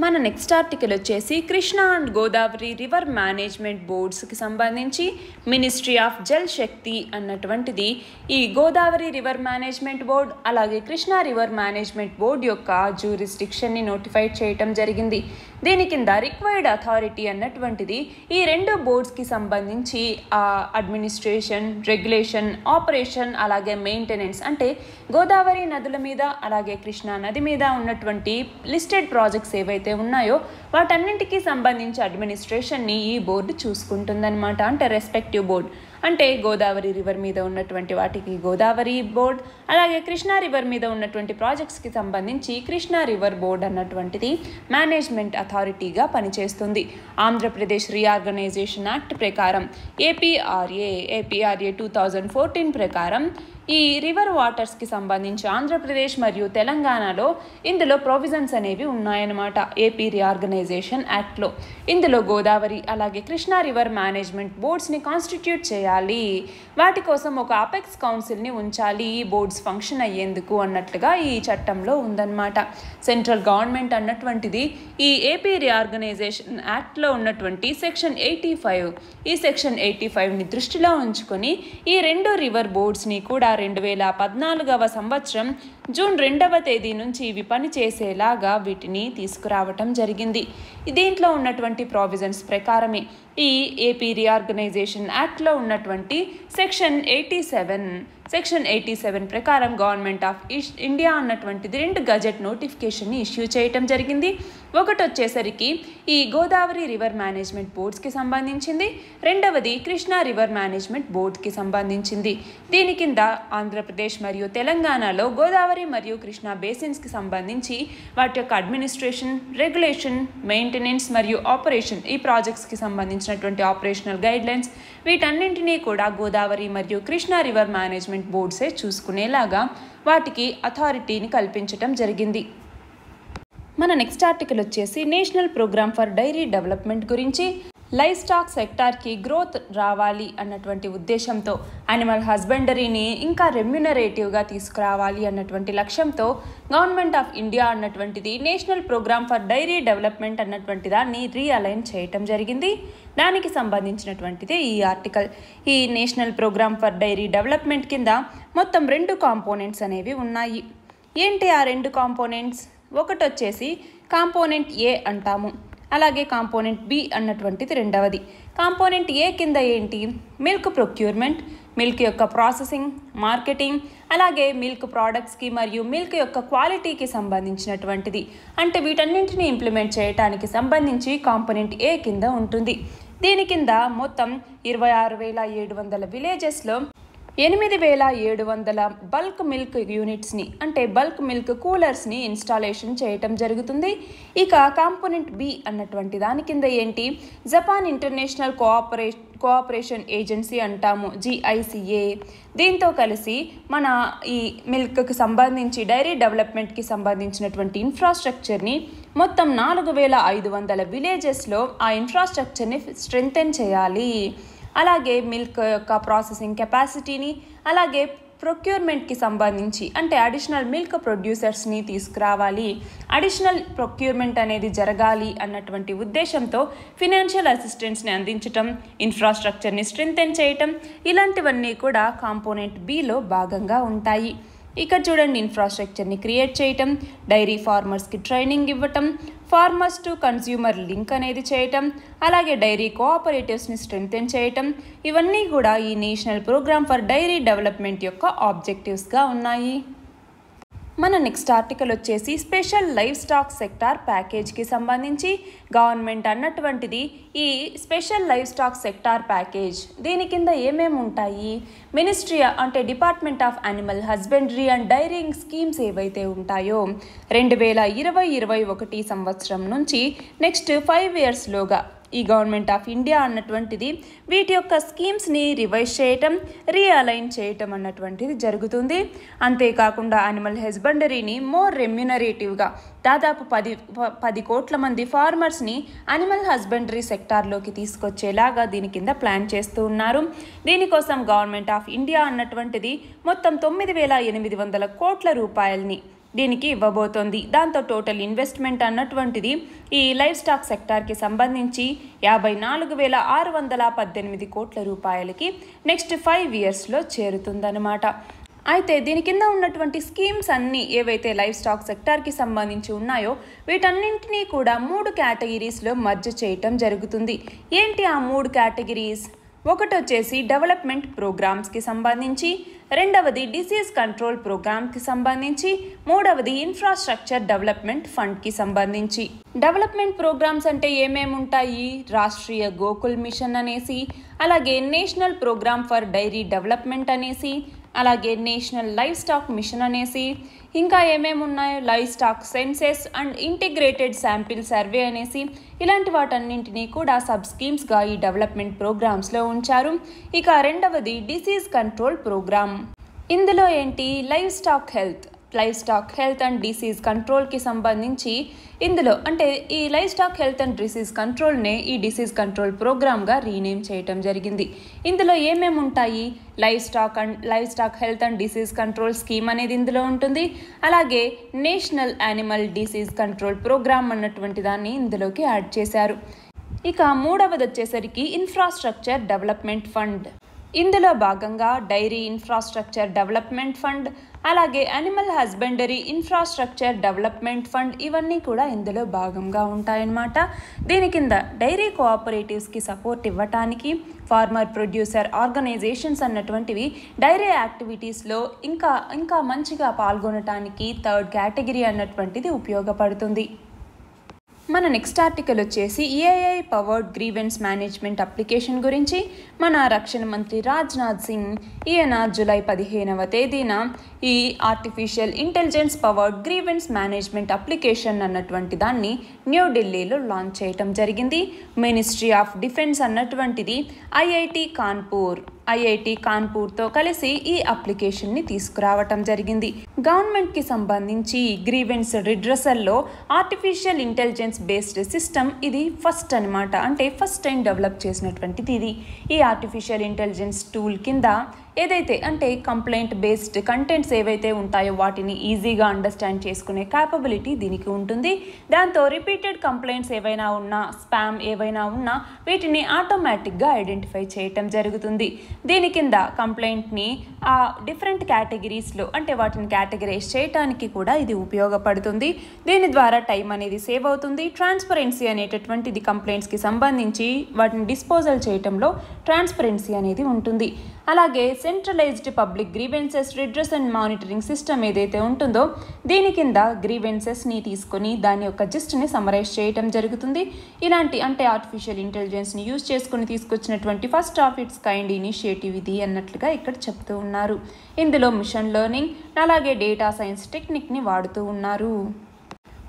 మన నెక్స్ట్ ఆర్టికల్ వచ్చేసి Krishna and Godavari river management బోర్డ్స్కి సంబంధించి మినిస్ట్రీ ఆఫ్ జల్ శక్తి అన్నటువంటిది ఈ గోదావరి రివర్ మేనేజ్మెంట్ బోర్డ్ అలాగే కృష్ణా రివర్ మేనేజ్మెంట్ బోర్డ్ యొక్క జ్యూరిస్డిక్షన్ని నోటిఫై చేయటం జరిగింది. దీని కింద రిక్వైర్డ్ అథారిటీ అన్నటువంటిది ఈ రెండు బోర్డ్స్కి సంబంధించి అడ్మినిస్ట్రేషన్, రెగ్యులేషన్, ఆపరేషన్, అలాగే మెయింటెనెన్స్ అంటే గోదావరి నదుల మీద అలాగే కృష్ణా నది మీద ఉన్నటువంటి లిస్టెడ్ ప్రాజెక్ట్స్ ఏవైతే ఉన్నాయో వాటన్నింటికి సంబంధించి అడ్మినిస్ట్రేషన్ని ఈ బోర్డు చూసుకుంటుందన్నమాట. అంటే రెస్పెక్టివ్ బోర్డ్ అంటే గోదావరి రివర్ మీద ఉన్నటువంటి వాటికి గోదావరి బోర్డ్, అలాగే కృష్ణా రివర్ మీద ఉన్నటువంటి ప్రాజెక్ట్స్కి సంబంధించి కృష్ణా రివర్ బోర్డ్ అన్నటువంటిది మేనేజ్మెంట్ అథారిటీగా పనిచేస్తుంది. ఆంధ్రప్రదేశ్ రీఆర్గనైజేషన్ యాక్ట్ ప్రకారం APRA APRA two thousand fourteen ప్రకారం ఈ రివర్ వాటర్స్కి సంబంధించి ఆంధ్రప్రదేశ్ మరియు తెలంగాణలో ఇందులో ప్రొవిజన్స్ అనేవి ఉన్నాయన్నమాట. ఏపీ రీఆర్గనైజేషన్ యాక్ట్లో ఇందులో గోదావరి అలాగే కృష్ణా రివర్ మేనేజ్మెంట్ బోర్డ్స్ని కాన్స్టిట్యూట్ చేయాలి, వాటి కోసం ఒక అపెక్స్ కౌన్సిల్ని ఉంచాలి ఈ బోర్డ్స్ ఫంక్షన్ అయ్యేందుకు అన్నట్లుగా ఈ చట్టంలో ఉందన్నమాట. సెంట్రల్ గవర్నమెంట్ అన్నటువంటిది ఈ ఏపీ రీఆర్గనైజేషన్ యాక్ట్లో ఉన్నటువంటి సెక్షన్ ఎయిటీ ఫైవ్ ఈ సెక్షన్ ఎయిటీ ఫైవ్ని దృష్టిలో ఉంచుకొని ఈ రెండు రివర్ బోర్డ్స్ని కూడా రెండు వేల పద్నాలుగవ సంవత్సరం జూన్ రెండవ తేదీ నుంచి ఇవి పనిచేసేలాగా వీటిని తీసుకురావటం జరిగింది. దీంట్లో ఉన్నటువంటి ప్రావిజన్స్ ప్రకారమే ఈ ఏపీ రీఆర్గనైజేషన్ యాక్ట్లో ఉన్నటువంటి section eighty seven section eighty seven ప్రకారం గవర్నమెంట్ ఆఫ్ ఇండియా అన్నటువంటిది రెండు గజెట్ నోటిఫికేషన్ని ఇష్యూ చేయటం జరిగింది. ఒకటి వచ్చేసరికి ఈ గోదావరి రివర్ మేనేజ్మెంట్ బోర్డ్స్కి సంబంధించింది, రెండవది కృష్ణా రివర్ మేనేజ్మెంట్ బోర్డ్కి సంబంధించింది. దీని కింద ఆంధ్రప్రదేశ్ మరియు తెలంగాణలో గోదావరి మరియు కృష్ణా బేసిన్స్కి సంబంధించి వాటి యొక్క అడ్మినిస్ట్రేషన్, రెగ్యులేషన్, మెయింటెనెన్స్ మరియు ఆపరేషన్, ఈ ప్రాజెక్ట్స్కి సంబంధించినటువంటి ఆపరేషనల్ గైడ్లైన్స్, వీటన్నింటినీ కూడా గోదావరి మరియు కృష్ణా రివర్ మేనేజ్మెంట్ బోర్డ్సే చూసుకునేలాగా వాటికి అథారిటీని కల్పించటం జరిగింది. మన నెక్స్ట్ ఆర్టికల్ వచ్చేసి national programme for dairy development గురించి. లైవ్ స్టాక్ సెక్టార్కి గ్రోత్ రావాలి అన్నటువంటి ఉద్దేశంతో యానిమల్ హస్బెండరీని ఇంకా రెమ్యునరేటివ్గా తీసుకురావాలి అన్నటువంటి లక్ష్యంతో గవర్నమెంట్ ఆఫ్ ఇండియా అన్నటువంటిది national programme for dairy development అన్నటువంటి దాన్ని రీఅలైన్ చేయటం జరిగింది. దానికి సంబంధించినటువంటిది ఈ ఆర్టికల్. ఈ national programme for dairy development కింద మొత్తం రెండు కాంపోనెంట్స్ అనేవి ఉన్నాయి. ఏంటి ఆ రెండు కాంపోనెంట్స్? ఒకటి వచ్చేసి కాంపోనెంట్ ఏ అంటాము, అలాగే కాంపోనెంట్ బి అన్నటువంటిది రెండవది. కాంపోనెంట్ ఏ కింద ఏంటి? మిల్క్ ప్రొక్యూర్మెంట్, మిల్క్ యొక్క ప్రాసెసింగ్, మార్కెటింగ్, అలాగే మిల్క్ ప్రోడక్ట్స్కి మరియు మిల్క్ యొక్క క్వాలిటీకి సంబంధించినటువంటిది. అంటే వీటన్నింటినీ ఇంప్లిమెంట్ చేయడానికి సంబంధించి కాంపోనెంట్ ఏ కింద ఉంటుంది. దీని కింద మొత్తం ఇరవై ఆరు వేల ఏడు వందల విలేజెస్లో ఎనిమిది వేల ఏడు వందల బల్క్ మిల్క్ యూనిట్స్ని అంటే బల్క్ మిల్క్ కూలర్స్ని ఇన్స్టాలేషన్ చేయటం జరుగుతుంది. ఇక కాంపోనెంట్ బి అన్నటువంటి దాని కింద ఏంటి? Japan international coopera cooperation agency అంటాము, జిఐసిఏ. దీంతో కలిసి మన ఈ మిల్క్కి సంబంధించి డైరీ డెవలప్మెంట్కి సంబంధించినటువంటి ఇన్ఫ్రాస్ట్రక్చర్ని మొత్తం నాలుగు వేల ఐదు వందల విలేజెస్లో ఆ ఇన్ఫ్రాస్ట్రక్చర్ని స్ట్రెంగ్థెన్ చేయాలి. అలాగే మిల్క్ యొక్క ప్రాసెసింగ్ కెపాసిటీని, అలాగే ప్రొక్యూర్మెంట్కి సంబంధించి అంటే అడిషనల్ మిల్క్ ప్రొడ్యూసర్స్ని తీసుకురావాలి. అడిషనల్ ప్రొక్యూర్మెంట్ అనేది జరగాలి అన్నటువంటి ఉద్దేశంతో ఫినాన్షియల్ అసిస్టెన్స్ని అందించటం, ఇన్ఫ్రాస్ట్రక్చర్ని స్ట్రెంగ్థెన్ చేయటం, ఇలాంటివన్నీ కూడా కాంపోనెంట్ బిలో భాగంగా ఉంటాయి. ఇక్కడ చూడండి, ఇన్ఫ్రాస్ట్రక్చర్ని క్రియేట్ చేయటం, డైరీ ఫార్మర్స్కి ట్రైనింగ్ ఇవ్వటం, ఫార్మర్స్ టు కన్స్యూమర్ లింక్ అనేది చేయటం, అలాగే డైరీ కోఆపరేటివ్స్ని స్ట్రెంగ్థెన్ చేయటం, ఇవన్నీ కూడా ఈ national programme for dairy development యొక్క ఆబ్జెక్టివ్స్గా ఉన్నాయి. మన నెక్స్ట్ ఆర్టికల్ వచ్చేసి స్పెషల్ లైవ్ స్టాక్ సెక్టార్ ప్యాకేజ్కి సంబంధించి గవర్నమెంట్ అన్నటువంటిది ఈ special live stock sector package దీని కింద ఏమేమి ఉంటాయి? మినిస్ట్రీ అంటే department of animal husbandry and dairying schemes ఏవైతే ఉంటాయో రెండు వేల ఇరవై ఇరవై ఒకటి సంవత్సరం నుంచి నెక్స్ట్ ఫైవ్ ఇయర్స్లోగా ఈ గవర్నమెంట్ ఆఫ్ ఇండియా అన్నటువంటిది వీటి యొక్క స్కీమ్స్ని రివైజ్ చేయటం, రీఅలైన్ చేయటం అన్నటువంటిది జరుగుతుంది. అంతేకాకుండా యానిమల్ హస్బెండరీని మోర్ రెమ్యునరేటివ్గా దాదాపు పది పది కోట్ల మంది ఫార్మర్స్ని యానిమల్ హస్బెండరీ సెక్టార్లోకి తీసుకొచ్చేలాగా దీని కింద ప్లాన్ చేస్తూ ఉన్నారు. దీనికోసం గవర్నమెంట్ ఆఫ్ ఇండియా అన్నటువంటిది మొత్తం తొమ్మిది వేల ఎనిమిది వందల కోట్ల రూపాయలని దీనికి ఇవ్వబోతోంది. దాంతో టోటల్ ఇన్వెస్ట్మెంట్ అన్నటువంటిది ఈ లైవ్ స్టాక్ సెక్టార్కి సంబంధించి యాభై నాలుగు వేల ఆరు వందల పద్దెనిమిది కోట్ల రూపాయలకి నెక్స్ట్ ఫైవ్ ఇయర్స్లో చేరుతుందన్నమాట. అయితే దీని కింద ఉన్నటువంటి స్కీమ్స్ అన్నీ ఏవైతే లైవ్ స్టాక్ సెక్టార్కి సంబంధించి ఉన్నాయో వీటన్నింటినీ కూడా మూడు కేటగిరీస్లో మర్జ్ చేయటం జరుగుతుంది. ఏంటి ఆ మూడు కేటగిరీస్? ఒకటి వచ్చేసి డెవలప్మెంట్ ప్రోగ్రామ్స్కి సంబంధించి, రెండవది డిసీజ్ కంట్రోల్ ప్రోగ్రామ్కి సంబంధించి, మూడవది ఇన్ఫ్రాస్ట్రక్చర్ డెవలప్మెంట్ ఫండ్కి సంబంధించి. డెవలప్మెంట్ ప్రోగ్రామ్స్ అంటే ఏమేమి ఉంటాయి? రాష్ట్రీయ గోకుల్ మిషన్ అనేసి, అలాగే national programme for dairy development అనేసి, అలాగే నేషనల్ లైవ్ స్టాక్ మిషన్ అనేసి, ఇంకా ఏమేమి ఉన్నాయో livestock census and integrated sample survey అనేసి, ఇలాంటి వాటన్నింటినీ కూడా సబ్ స్కీమ్స్గా ఈ డెవలప్మెంట్ ప్రోగ్రామ్స్లో ఉంచారు. ఇక రెండవది డిసీజ్ కంట్రోల్ ప్రోగ్రామ్. ఇందులో ఏంటి? Livestock health livestock health and disease కంట్రోల్కి సంబంధించి ఇందులో అంటే ఈ livestock health and disease కంట్రోల్నే ఈ డిసీజ్ కంట్రోల్ ప్రోగ్రామ్గా రీనేమ్ చేయటం జరిగింది. ఇందులో ఏమేమి ఉంటాయి? Livestock and livestock health and disease control scheme అనేది ఇందులో ఉంటుంది. అలాగే national animal disease control programme అన్నటువంటి దాన్ని ఇందులోకి యాడ్ చేశారు. ఇక మూడవది వచ్చేసరికి ఇన్ఫ్రాస్ట్రక్చర్ డెవలప్మెంట్ ఫండ్. ఇందులో భాగంగా డైరీ ఇన్ఫ్రాస్ట్రక్చర్ డెవలప్మెంట్ ఫండ్, అలాగే animal husbandry infrastructure development fund ఇవన్నీ కూడా ఇందులో భాగంగా ఉంటాయన్నమాట. దీని కింద డైరీ కోఆపరేటివ్స్కి సపోర్ట్ ఇవ్వటానికి ఫార్మర్ ప్రొడ్యూసర్ ఆర్గనైజేషన్స్ అన్నటువంటివి డైరీ యాక్టివిటీస్లో ఇంకా ఇంకా మంచిగా పాల్గొనటానికి థర్డ్ కేటగిరీ అన్నటువంటిది ఉపయోగపడుతుంది. మన నెక్స్ట్ ఆర్టికల్ వచ్చేసి AI powered grievance management application గురించి. మన రక్షణ మంత్రి రాజ్నాథ్ సింగ్ ఈయన జూలై పదిహేనవ తేదీన ఈ artificial intelligence powered grievance management application అన్నటువంటి దాన్ని న్యూఢిల్లీలో లాంచ్ చేయటం జరిగింది. మినిస్ట్రీ ఆఫ్ డిఫెన్స్ అన్నటువంటిది ఐఐటి కాన్పూర్ ఐఐటి కాన్పూర్తో కలిసి ఈ అప్లికేషన్ని తీసుకురావటం జరిగింది. గవర్నమెంట్కి సంబంధించి గ్రీవెన్స్ రిడ్రెసల్లో ఆర్టిఫిషియల్ ఇంటెలిజెన్స్ బేస్డ్ సిస్టమ్ ఇది ఫస్ట్ అనమాట. అంటే ఫస్ట్ టైం డెవలప్ చేసినటువంటిది ఇది. ఈ ఆర్టిఫిషియల్ ఇంటెలిజెన్స్ టూల్ కింద ఏదైతే అంటే కంప్లైంట్ బేస్డ్ కంటెంట్స్ ఏవైతే ఉంటాయో వాటిని ఈజీగా అండర్స్టాండ్ చేసుకునే క్యాపబిలిటీ దీనికి ఉంటుంది. దాంతో రిపీటెడ్ కంప్లైంట్స్ ఏవైనా ఉన్నా, స్పామ్ ఏవైనా ఉన్నా వీటిని ఆటోమేటిక్గా ఐడెంటిఫై చేయటం జరుగుతుంది. దీని కింద కంప్లైంట్ని ఆ డిఫరెంట్ కేటగిరీస్లో అంటే వాటిని కేటగిరైజ్ చేయడానికి కూడా ఇది ఉపయోగపడుతుంది. దీని ద్వారా టైం అనేది సేవ్ అవుతుంది. ట్రాన్స్పరెన్సీ అనేటటువంటిది కంప్లైంట్స్కి సంబంధించి వాటిని డిస్పోజల్ చేయటంలో ట్రాన్స్పరెన్సీ అనేది ఉంటుంది. అలాగే centralised public grievances redress and monitoring system ఏదైతే ఉంటుందో దీని కింద గ్రీవెన్సెస్ని తీసుకొని దాని యొక్క జిస్ట్ని సమరైజ్ చేయటం జరుగుతుంది. ఇలాంటి అంటే ఆర్టిఫిషియల్ ఇంటెలిజెన్స్ని యూజ్ చేసుకుని తీసుకొచ్చినటువంటి first of its kind initiative ఇది అన్నట్లుగా ఇక్కడ చెప్తూ ఉన్నారు. ఇందులో మిషన్ లెర్నింగ్ అలాగే డేటా సైన్స్ టెక్నిక్ని వాడుతూ ఉన్నారు.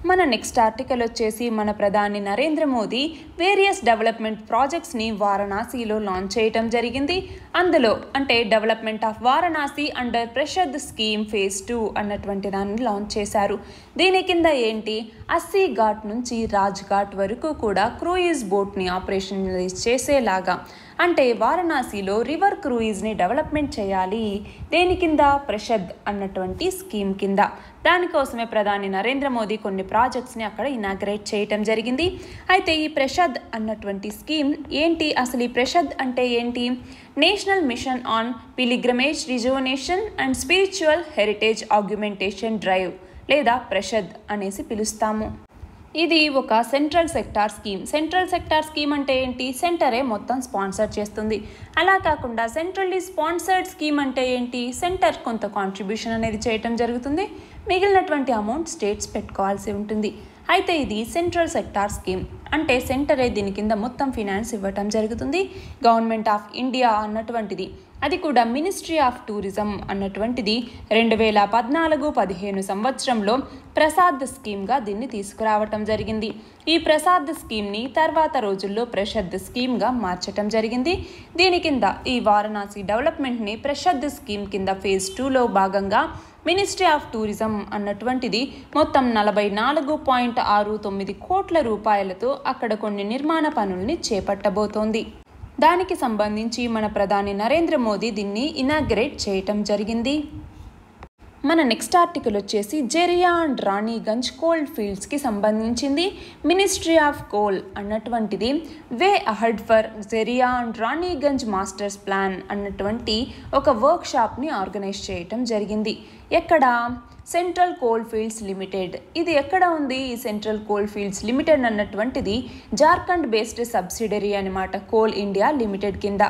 మన నెక్స్ట్ ఆర్టికల్ వచ్చేసి మన ప్రధాని నరేంద్ర మోదీ వేరియస్ డెవలప్మెంట్ ప్రాజెక్ట్స్ని వారణాసిలో లాంచ్ చేయటం జరిగింది. అందులో అంటే development of Varanasi under pressure the scheme phase two అన్నటువంటి దాన్ని లాంచ్ చేశారు. దీని కింద ఏంటి అస్సీ ఘాట్ నుంచి రాజ్ ఘాట్ వరకు కూడా క్రూయిజ్ బోట్ని ఆపరేషనలైజ్ చేసేలాగా అంటే వారణాసిలో రివర్ క్రూయిజ్ని డెవలప్మెంట్ చేయాలి. దేని కింద ప్రషద్ అన్నటువంటి స్కీమ్ కింద దానికోసమే ప్రధాని నరేంద్ర మోదీ కొన్ని ప్రాజెక్ట్స్ని అక్కడ ఇనాగ్రేట్ చేయటం జరిగింది. అయితే ఈ ప్రషద్ అన్నటువంటి స్కీమ్ ఏంటి, అసలు ఈ ప్రషద్ అంటే ఏంటి? National mission on pilgrimage rejuvenation and spiritual heritage augmentation drive లేదా ప్రషద్ అనేసి పిలుస్తాము. ఇది ఒక central sector scheme. Central sector scheme అంటే ఏంటి? సెంటరే మొత్తం స్పాన్సర్ చేస్తుంది. అలా కాకుండా సెంట్రల్లీ స్పాన్సర్డ్ స్కీమ్ అంటే ఏంటి? సెంటర్ కొంత కాంట్రిబ్యూషన్ అనేది చేయటం జరుగుతుంది, మిగిలినటువంటి అమౌంట్ స్టేట్స్ పెట్టుకోవాల్సి ఉంటుంది. అయితే ఇది సెంట్రల్ సెక్టార్ స్కీమ్ అంటే సెంటరే దీని కింద మొత్తం ఫినాన్స్ ఇవ్వటం జరుగుతుంది. గవర్నమెంట్ ఆఫ్ ఇండియా అన్నటువంటిది అది కూడా మినిస్ట్రీ ఆఫ్ టూరిజం అన్నటువంటిది రెండు వేల పద్నాలుగు పదిహేను సంవత్సరంలో ప్రసాద్ స్కీమ్గా దీన్ని తీసుకురావటం జరిగింది. ఈ ప్రసాద్ స్కీమ్ని తర్వాత రోజుల్లో ప్రషద్ స్కీమ్గా మార్చటం జరిగింది. దీని కింద ఈ వారణాసి డెవలప్మెంట్ని ప్రషద్ స్కీమ్ కింద ఫేజ్ టూలో భాగంగా మినిస్ట్రీ ఆఫ్ టూరిజం అన్నటువంటిది మొత్తం నలభై నాలుగు పాయింట్ ఆరు తొమ్మిది కోట్ల రూపాయలతో అక్కడ కొన్ని నిర్మాణ పనుల్ని చేపట్టబోతోంది. దానికి సంబంధించి మన ప్రధాని నరేంద్ర మోదీ దీన్ని ఇనాగ్రేట్ చేయటం జరిగింది. మన నెక్స్ట్ ఆర్టికల్ వచ్చేసి జరియా అండ్ రాణిగంజ్ కోల్ ఫీల్డ్స్కి సంబంధించింది. మినిస్ట్రీ ఆఫ్ కోల్ అన్నటువంటిది way ahead for Jharia and Raniganj masters plan అన్నటువంటి ఒక వర్క్షాప్ని ఆర్గనైజ్ చేయటం జరిగింది. ఎక్కడ? Central coal fields limited. ఇది ఎక్కడ ఉంది? ఈ సెంట్రల్ కోల్ ఫీల్డ్స్ లిమిటెడ్ అన్నటువంటిది జార్ఖండ్ బేస్డ్ సబ్సిడరీ అనమాట కోల్ ఇండియా లిమిటెడ్ కింద.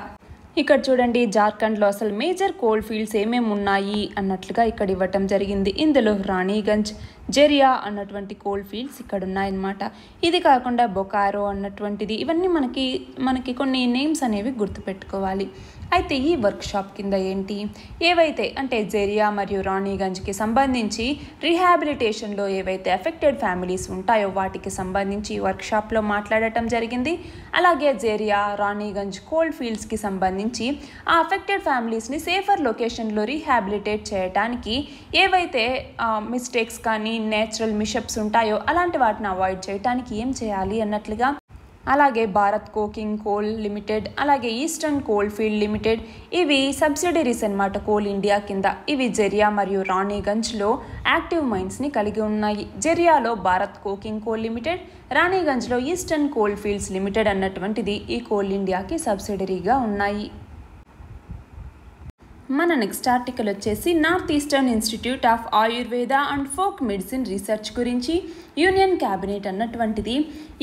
ఇక్కడ చూడండి జార్ఖండ్లో అసలు మేజర్ కోల్ ఫీల్డ్స్ ఏమేమి ఉన్నాయి అన్నట్లుగా ఇక్కడ ఇవ్వటం జరిగింది. ఇందులో రాణిగంజ్, జరియా అన్నటువంటి కోల్ ఫీల్డ్స్ ఇక్కడ ఉన్నాయన్నమాట. ఇది కాకుండా బొకారో అన్నటువంటిది. ఇవన్నీ మనకి మనకి కొన్ని నేమ్స్ అనేవి గుర్తుపెట్టుకోవాలి. అయితే ఈ వర్క్షాప్ కింద ఏంటి ఏవైతే అంటే జరియా మరియు రాణిగంజ్కి సంబంధించి రీహాబిలిటేషన్లో ఏవైతే ఎఫెక్టెడ్ ఫ్యామిలీస్ ఉంటాయో వాటికి సంబంధించి వర్క్షాప్లో మాట్లాడటం జరిగింది. అలాగే జరియా రాణిగంజ్ కోల్ ఫీల్డ్స్కి సంబంధించి ఆ ఎఫెక్టెడ్ ఫ్యామిలీస్ని సేఫర్ లొకేషన్లో రీహాబిలిటేట్ చేయడానికి ఏవైతే మిస్టేక్స్ కానీ నేచురల్ మిషప్స్ ఉంటాయో అలాంటి వాటిని అవాయిడ్ చేయడానికి ఏం చేయాలి అన్నట్లుగా. అలాగే భారత్ కోకింగ్ కోల్ లిమిటెడ్ అలాగే ఈస్టర్న్ కోల్ ఫీల్డ్ లిమిటెడ్ ఇవి సబ్సిడరీస్ అన్నమాట కోల్ ఇండియా కింద. ఇవి జరియా మరియు రాణిగంజ్లో యాక్టివ్ మైన్స్ని కలిగి ఉన్నాయి. జరియాలో భారత్ కోకింగ్ కోల్ లిమిటెడ్, రాణిగంజ్లో ఈస్టర్న్ కోల్ ఫీల్డ్స్ లిమిటెడ్ అన్నటువంటిది ఈ కోల్ ఇండియాకి సబ్సిడరీగా ఉన్నాయి. మన నెక్స్ట్ ఆర్టికల్ వచ్చేసి north eastern institute of Ayurveda and folk medicine research గురించి యూనియన్ క్యాబినెట్ అన్నటువంటిది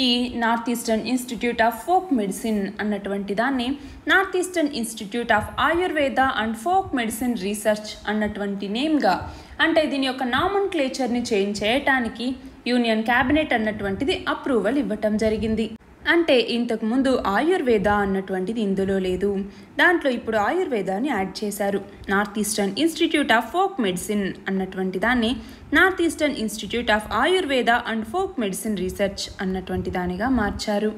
ఈ north eastern institute of folk medicine అన్నటువంటి దాన్ని north eastern institute of Ayurveda and folk medicine research అన్నటువంటి నేమ్గా అంటే దీని యొక్క నామన్ క్లేచర్ని చేంజ్ చేయటానికి యూనియన్ క్యాబినెట్ అన్నటువంటిది అప్రూవల్ ఇవ్వటం జరిగింది. అంటే ఇంతకుముందు ఆయుర్వేద అన్నటువంటిది ఇందులో లేదు, దాంట్లో ఇప్పుడు ఆయుర్వేదాన్ని యాడ్ చేశారు. North eastern institute of folk medicine అన్నటువంటి దాన్ని north eastern institute of Ayurveda and folk medicine research అన్నటువంటి దానిగా మార్చారు.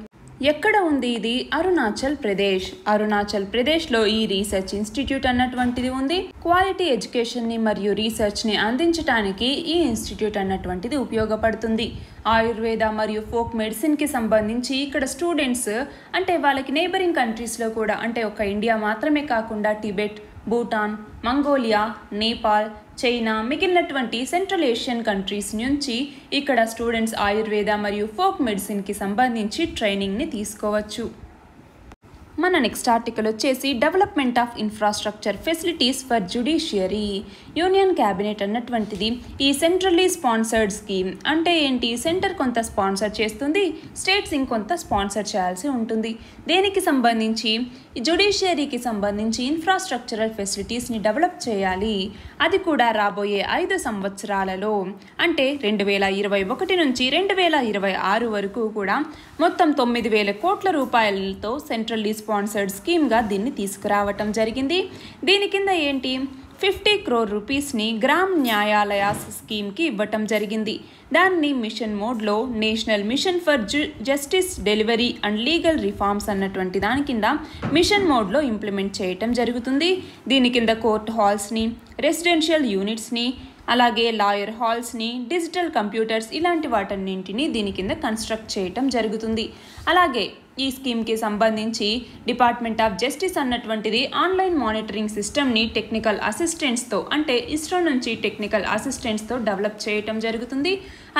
ఎక్కడ ఉంది ఇది? అరుణాచల్ ప్రదేశ్. అరుణాచల్ ప్రదేశ్లో ఈ రీసెర్చ్ ఇన్స్టిట్యూట్ అన్నటువంటిది ఉంది. క్వాలిటీ ఎడ్యుకేషన్ని మరియు రీసెర్చ్ని అందించడానికి ఈ ఇన్స్టిట్యూట్ అన్నటువంటిది ఉపయోగపడుతుంది. ఆయుర్వేద మరియు ఫోక్ మెడిసిన్కి సంబంధించి ఇక్కడ స్టూడెంట్స్ అంటే వాళ్ళకి నైబరింగ్ కంట్రీస్లో కూడా అంటే ఒక ఇండియా మాత్రమే కాకుండా Tibet, Bhutan, Mongolia, Nepal, China, మిగిలినటువంటి సెంట్రల్ ఏషియన్ కంట్రీస్ నుంచి ఇక్కడ స్టూడెంట్స్ ఆయుర్వేద మరియు ఫోక్ మెడిసిన్కి సంబంధించి ట్రైనింగ్ని తీసుకోవచ్చు. మన నెక్స్ట్ ఆర్టికల్ వచ్చేసి development of infrastructure facilities for judiciary. Union cabinet అన్నటువంటిది ఈ సెంట్రల్లీ స్పాన్సర్డ్ స్కీమ్ అంటే ఏంటి, సెంటర్ కొంత స్పాన్సర్ చేస్తుంది, స్టేట్స్ ఇంకొంత స్పాన్సర్ చేయాల్సి ఉంటుంది. దేనికి సంబంధించి? జ్యుడిషియరీకి సంబంధించి ఇన్ఫ్రాస్ట్రక్చరల్ ఫెసిలిటీస్ని డెవలప్ చేయాలి. అది కూడా రాబోయే ఐదు సంవత్సరాలలో అంటే రెండు వేల ఇరవై ఒకటి నుంచి రెండు వేల ఇరవై ఆరు వరకు కూడా మొత్తం తొమ్మిది వేల కోట్ల రూపాయలతో సెంట్రల్లీ స్పాన్సర్డ్ స్కీమ్గా దీన్ని తీసుకురావటం జరిగింది. దీని కింద ఏంటి, ఫిఫ్టీ క్రోర్ రూపీస్ని గ్రామ్ న్యాయాలయాస్ స్కీమ్కి ఇవ్వటం జరిగింది. దాన్ని మిషన్ మోడ్లో నేషనల్ మిషన్ ఫర్ జు justice delivery and legal reforms అన్నటువంటి దాని కింద మిషన్ మోడ్లో ఇంప్లిమెంట్ చేయటం జరుగుతుంది. దీని కింద కోర్ట్ హాల్స్ని, రెసిడెన్షియల్ యూనిట్స్ని, అలాగే లాయర్ హాల్స్ని, డిజిటల్ కంప్యూటర్స్ ఇలాంటి వాటన్నింటినీ దీని కింద కన్స్ట్రక్ట్ చేయటం జరుగుతుంది. అలాగే ఈ స్కీమ్కి సంబంధించి డిపార్ట్మెంట్ ఆఫ్ జస్టిస్ అన్నటువంటిది ఆన్లైన్ మానిటరింగ్ సిస్టమ్ని టెక్నికల్ అసిస్టెంట్స్తో అంటే ఇస్రో నుంచి టెక్నికల్ అసిస్టెంట్స్తో డెవలప్ చేయటం జరుగుతుంది.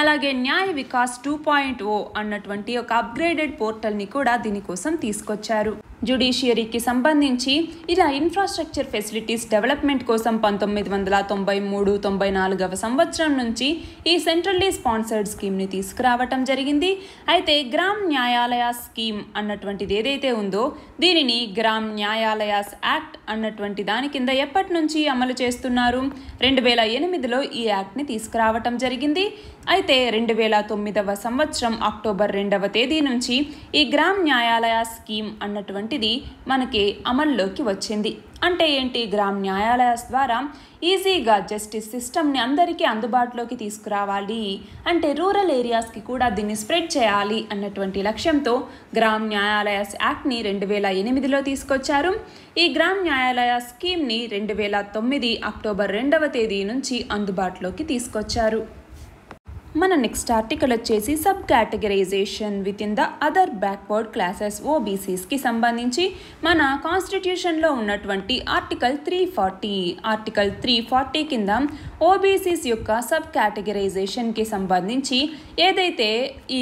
అలాగే న్యాయ వికాస్ టూ పాయింట్ ఓ అన్నటువంటి ఒక అప్గ్రేడెడ్ పోర్టల్ని కూడా దీనికోసం తీసుకొచ్చారు. జ్యుడిషియరీకి సంబంధించి ఇలా ఇన్ఫ్రాస్ట్రక్చర్ ఫెసిలిటీస్ డెవలప్మెంట్ కోసం పంతొమ్మిది వందల తొంభై మూడు తొంభై నాలుగవ సంవత్సరం నుంచి ఈ సెంట్రల్లీ స్పాన్సర్డ్ స్కీమ్ని తీసుకురావటం జరిగింది. అయితే గ్రామ్ న్యాయాలయ స్కీమ్ అన్నటువంటిది ఏదైతే ఉందో దీనిని గ్రామ్ న్యాయాలయాస్ యాక్ట్ అన్నటువంటి దాని కింద ఎప్పటి నుంచి అమలు చేస్తున్నారు? రెండు వేల ఎనిమిదిలో ఈ యాక్ట్ని తీసుకురావటం జరిగింది. అయితే రెండు వేల తొమ్మిదవ సంవత్సరం అక్టోబర్ రెండవ తేదీ నుంచి ఈ గ్రామ్ న్యాయాలయ స్కీమ్ అన్నటువంటిది మనకి అమల్లోకి వచ్చింది. అంటే ఏంటి, గ్రామ్ న్యాయాలయాస్ ద్వారా ఈజీగా జస్టిస్ సిస్టమ్ని అందరికీ అందుబాటులోకి తీసుకురావాలి, అంటే రూరల్ ఏరియాస్కి కూడా దీన్ని స్ప్రెడ్ చేయాలి అన్నటువంటి లక్ష్యంతో గ్రామ్ న్యాయాలయాస్ యాక్ట్ని రెండు వేల ఎనిమిదిలో తీసుకొచ్చారు. ఈ గ్రామ్ న్యాయాలయ స్కీమ్ని రెండు వేల తొమ్మిది అక్టోబర్ రెండవ తేదీ నుంచి అందుబాటులోకి తీసుకొచ్చారు. మన నెక్స్ట్ ఆర్టికల్ వచ్చేసి sub categorization with in the other backward classes ఓబీసీస్కి సంబంధించి మన కాన్స్టిట్యూషన్లో ఉన్నటువంటి article three forty article three forty కింద ఓబీసీస్ యొక్క సబ్ కేటగరైజేషన్కి సంబంధించి ఏదైతే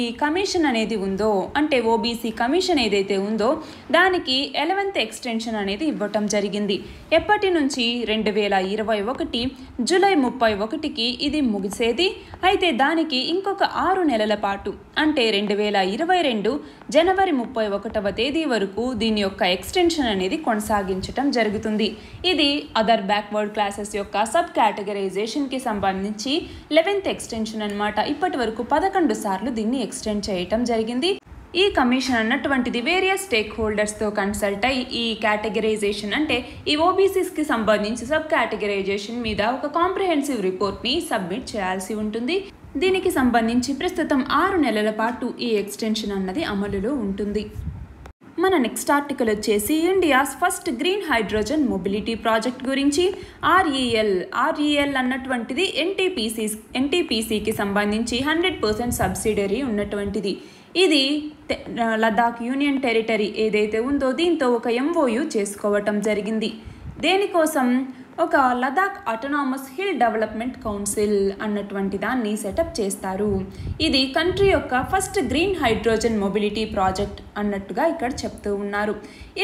ఈ కమిషన్ అనేది ఉందో అంటే ఓబీసీ కమిషన్ ఏదైతే ఉందో దానికి ఎలెవెంత్ ఎక్స్టెన్షన్ అనేది ఇవ్వటం జరిగింది. ఎప్పటి నుంచి? రెండు వేల ఇరవై ఒకటి జూలై ముప్పై ఒకటికి ఇది ముగిసేది. అయితే దానికి ఇంకొక ఆరు నెలల పాటు అంటే రెండు వేల ఇరవై రెండు జనవరి ముప్పై ఒకటవ తేదీ వరకు దీని యొక్క ఎక్స్టెన్షన్ అనేది కొనసాగించటం జరుగుతుంది. ఇది అదర్ బ్యాక్వర్డ్ క్లాసెస్ యొక్క సబ్ కేటగరైజేషన్కి సంబంధించి లెవెన్త్ ఎక్స్టెన్షన్ అనమాట. ఇప్పటి వరకు పదకొండు సార్లు దీన్ని ఎక్స్టెండ్ చేయటం జరిగింది. ఈ కమిషన్ అన్నటువంటిది వేరియస్ స్టేక్ హోల్డర్స్తో కన్సల్ట్ అయ్యి ఈ కేటగరైజేషన్ అంటే ఈ ఓబీసీస్కి సంబంధించి సబ్ కేటగరైజేషన్ మీద ఒక కాంప్రహెన్సివ్ రిపోర్ట్ని సబ్మిట్ చేయాల్సి ఉంటుంది. దీనికి సంబంధించి ప్రస్తుతం ఆరు నెలల పాటు ఈ ఎక్స్టెన్షన్ అన్నది అమలులో ఉంటుంది. మన నెక్స్ట్ ఆర్టికల్ వచ్చేసి India's first green hydrogen mobility project గురించి. ఆర్ఈఎల్ ఆర్ఈఎల్ అన్నటువంటిది ఎన్టీపీసీ ఎన్టీపీసీకి సంబంధించి హండ్రెడ్ పర్సెంట్ సబ్సిడరీ ఉన్నటువంటిది. ఇది లద్దాఖ్ యూనియన్ టెరిటరీ ఏదైతే ఉందో దీంతో ఒక ఎంఓయూ చేసుకోవటం జరిగింది. దేనికోసం? ఒక Ladakh autonomous hill development council అన్నటువంటి దాన్ని సెటప్ చేస్తారు. ఇది కంట్రీ యొక్క first green hydrogen mobility project అన్నట్టుగా ఇక్కడ చెప్తూ ఉన్నారు.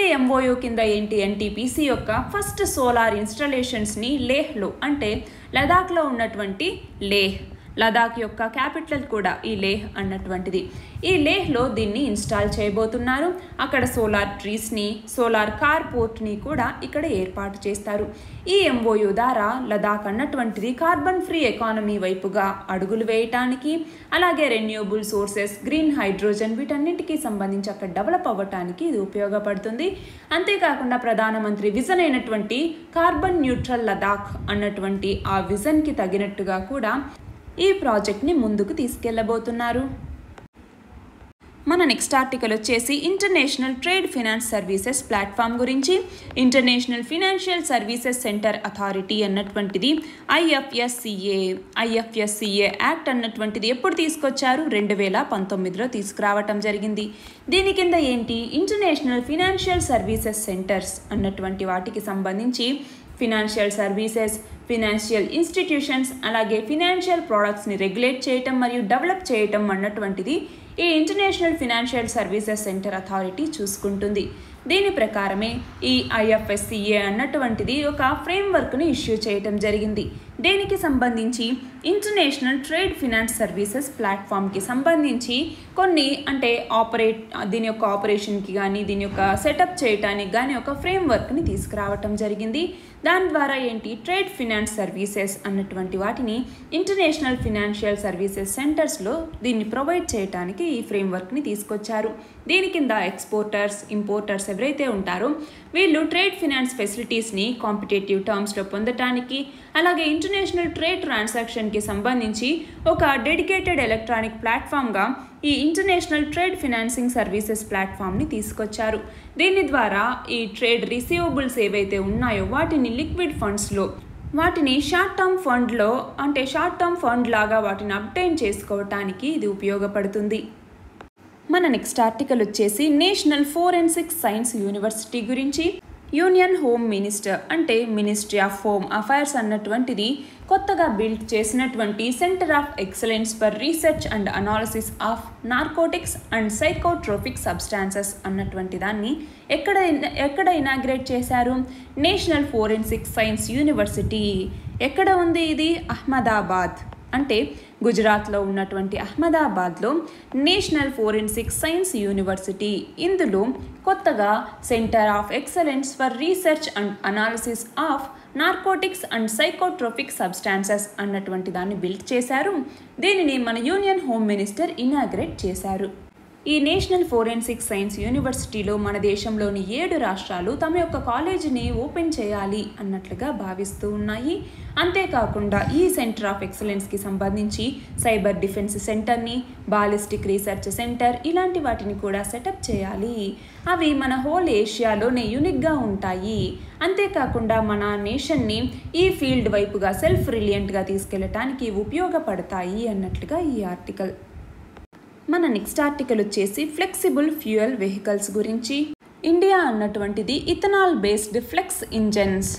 ఈ ఎంఓయూ కింద ఏంటి, ఎన్టీపీసీ యొక్క ఫస్ట్ సోలార్ ఇన్స్టలేషన్స్ని లేహ్లో, అంటే లదాఖ్లో ఉన్నటువంటి లేహ్, లదాఖ్ యొక్క క్యాపిటల్ కూడా ఈ లేహ్ అన్నటువంటిది, ఈ లేహ్లో దీన్ని ఇన్స్టాల్ చేయబోతున్నారు. అక్కడ సోలార్ ట్రీస్ని, సోలార్ కార్పోర్ట్ని కూడా ఇక్కడ ఏర్పాటు చేస్తారు. ఈ ఎంఓయూ ద్వారా లదాఖ్ అన్నటువంటిది కార్బన్ ఫ్రీ ఎకానమీ వైపుగా అడుగులు వేయటానికి, అలాగే రెన్యూబుల్ సోర్సెస్, గ్రీన్ హైడ్రోజన్, వీటన్నిటికీ సంబంధించి అక్కడ డెవలప్ అవ్వటానికి ఇది ఉపయోగపడుతుంది. అంతేకాకుండా ప్రధానమంత్రి విజన్ అయినటువంటి కార్బన్ న్యూట్రల్ లదాఖ్ అన్నటువంటి ఆ విజన్కి తగినట్టుగా కూడా ఈ ప్రాజెక్ట్ని ముందుకు తీసుకెళ్లబోతున్నారు. మన నెక్స్ట్ ఆర్టికల్ వచ్చేసి international trade finance services platform గురించి. International financial services centre authority అన్నటువంటిది ఐఎఫ్ఎస్సిఏ ఐఎఫ్ఎస్సిఏ యాక్ట్ అన్నటువంటిది ఎప్పుడు తీసుకొచ్చారు, రెండు వేల పంతొమ్మిదిలో తీసుకురావటం జరిగింది. దీని కింద ఏంటి, ఇంటర్నేషనల్ ఫినాన్షియల్ సర్వీసెస్ సెంటర్స్ అన్నటువంటి వాటికి సంబంధించి ఫినాన్షియల్ సర్వీసెస్, ఫినాన్షియల్ ఇన్స్టిట్యూషన్స్, అలాగే ఫినాన్షియల్ ప్రోడక్ట్స్ని రెగ్యులేట్ చేయటం మరియు డెవలప్ చేయటం అన్నటువంటిది ఈ international financial services centre authority చూసుకుంటుంది. దీని ప్రకారమే ఈ ఐఎఫ్ఎస్సిఏ అన్నటువంటిది ఒక ఫ్రేమ్వర్క్ను ఇష్యూ చేయటం జరిగింది. దీనికి సంబంధించి ఇంటర్నేషనల్ ట్రేడ్ ఫినాన్స్ సర్వీసెస్ ప్లాట్ఫామ్కి సంబంధించి కొన్ని, అంటే ఆపరేట్ దీని యొక్క ఆపరేషన్కి కానీ, దీని యొక్క సెటప్ చేయటానికి కానీ ఒక ఫ్రేమ్వర్క్ని తీసుకురావటం జరిగింది. దాని ద్వారా ఏంటి, ట్రేడ్ ఫినాన్స్ సర్వీసెస్ అన్నటువంటి వాటిని ఇంటర్నేషనల్ ఫినాన్షియల్ సర్వీసెస్ సెంటర్స్లో దీన్ని ప్రొవైడ్ చేయడానికి ఈ ఫ్రేమ్వర్క్ని తీసుకొచ్చారు. దీని కింద ఎక్స్పోర్టర్స్, ఇంపోర్టర్స్ ఎవరైతే ఉంటారో వీళ్ళు ట్రేడ్ ఫినాన్స్ ఫెసిలిటీస్ని కాంపిటేటివ్ టర్మ్స్లో పొందటానికి, అలాగే ఇంటర్నేషనల్ ట్రేడ్ ట్రాన్సాక్షన్కి సంబంధించి ఒక డెడికేటెడ్ ఎలక్ట్రానిక్ ప్లాట్ఫామ్గా ఈ ఇంటర్నేషనల్ ట్రేడ్ ఫినాన్సింగ్ సర్వీసెస్ ప్లాట్ఫామ్ని తీసుకొచ్చారు. దీని ద్వారా ఈ ట్రేడ్ రిసీవబుల్స్ ఏవైతే ఉన్నాయో వాటిని లిక్విడ్ ఫండ్స్లో, వాటిని షార్ట్ టర్మ్ ఫండ్లో, అంటే షార్ట్ టర్మ్ ఫండ్ లాగా వాటిని అబ్టైన్ చేసుకోవటానికి ఇది ఉపయోగపడుతుంది. మన నెక్స్ట్ ఆర్టికల్ వచ్చేసి నేషనల్ ఫోరెన్సిక్ సైన్స్ యూనివర్సిటీ గురించి. యూనియన్ హోమ్ మినిస్టర్, అంటే మినిస్ట్రీ ఆఫ్ హోమ్ అఫైర్స్ అన్నటువంటిది కొత్తగా బిల్డ్ చేసినటువంటి centre of excellence for research and analysis of narcotics and psychotropic substances అన్నటువంటి దాన్ని ఎక్కడ ఎక్కడ ఇనాగ్రేట్ చేశారు, నేషనల్ ఫోరెన్సిక్ సైన్స్ యూనివర్సిటీ. ఎక్కడ ఉంది ఇది, అహ్మదాబాద్, అంటే గుజరాత్లో ఉన్నటువంటి అహ్మదాబాద్లో నేషనల్ ఫోరెన్సిక్ సైన్స్ యూనివర్సిటీ. ఇందులో కొత్తగా centre of excellence for research and analysis of narcotics and psychotropic substances అన్నటువంటి దాన్ని బిల్డ్ చేశారు. దీనిని మన యూనియన్ హోమ్ మినిస్టర్ ఇనాగ్రేట్ చేశారు. ఈ నేషనల్ ఫోరెన్సిక్ సైన్స్ యూనివర్సిటీలో మన దేశంలోని ఏడు రాష్ట్రాలు తమ యొక్క కాలేజీని ఓపెన్ చేయాలి అన్నట్లుగా భావిస్తూ ఉన్నాయి. అంతేకాకుండా ఈ సెంటర్ ఆఫ్ ఎక్సలెన్స్కి సంబంధించి సైబర్ డిఫెన్స్ సెంటర్ని, బాలిస్టిక్ రీసెర్చ్ సెంటర్, ఇలాంటి వాటిని కూడా సెటప్ చేయాలి. అవి మన హోల్ ఏషియాలోనే యూనిక్గా ఉంటాయి. అంతేకాకుండా మన నేషన్ని ఈ ఫీల్డ్ వైపుగా సెల్ఫ్ రిలియంట్గా తీసుకెళ్ళటానికి ఉపయోగపడతాయి అన్నట్లుగా ఈ ఆర్టికల్. మన నెక్స్ట్ ఆర్టికల్ వచ్చేసి ఫ్లెక్సిబుల్ ఫ్యూయల్ వెహికల్స్ గురించి. ఇండియా అన్నటువంటిది ethanol based flex engines,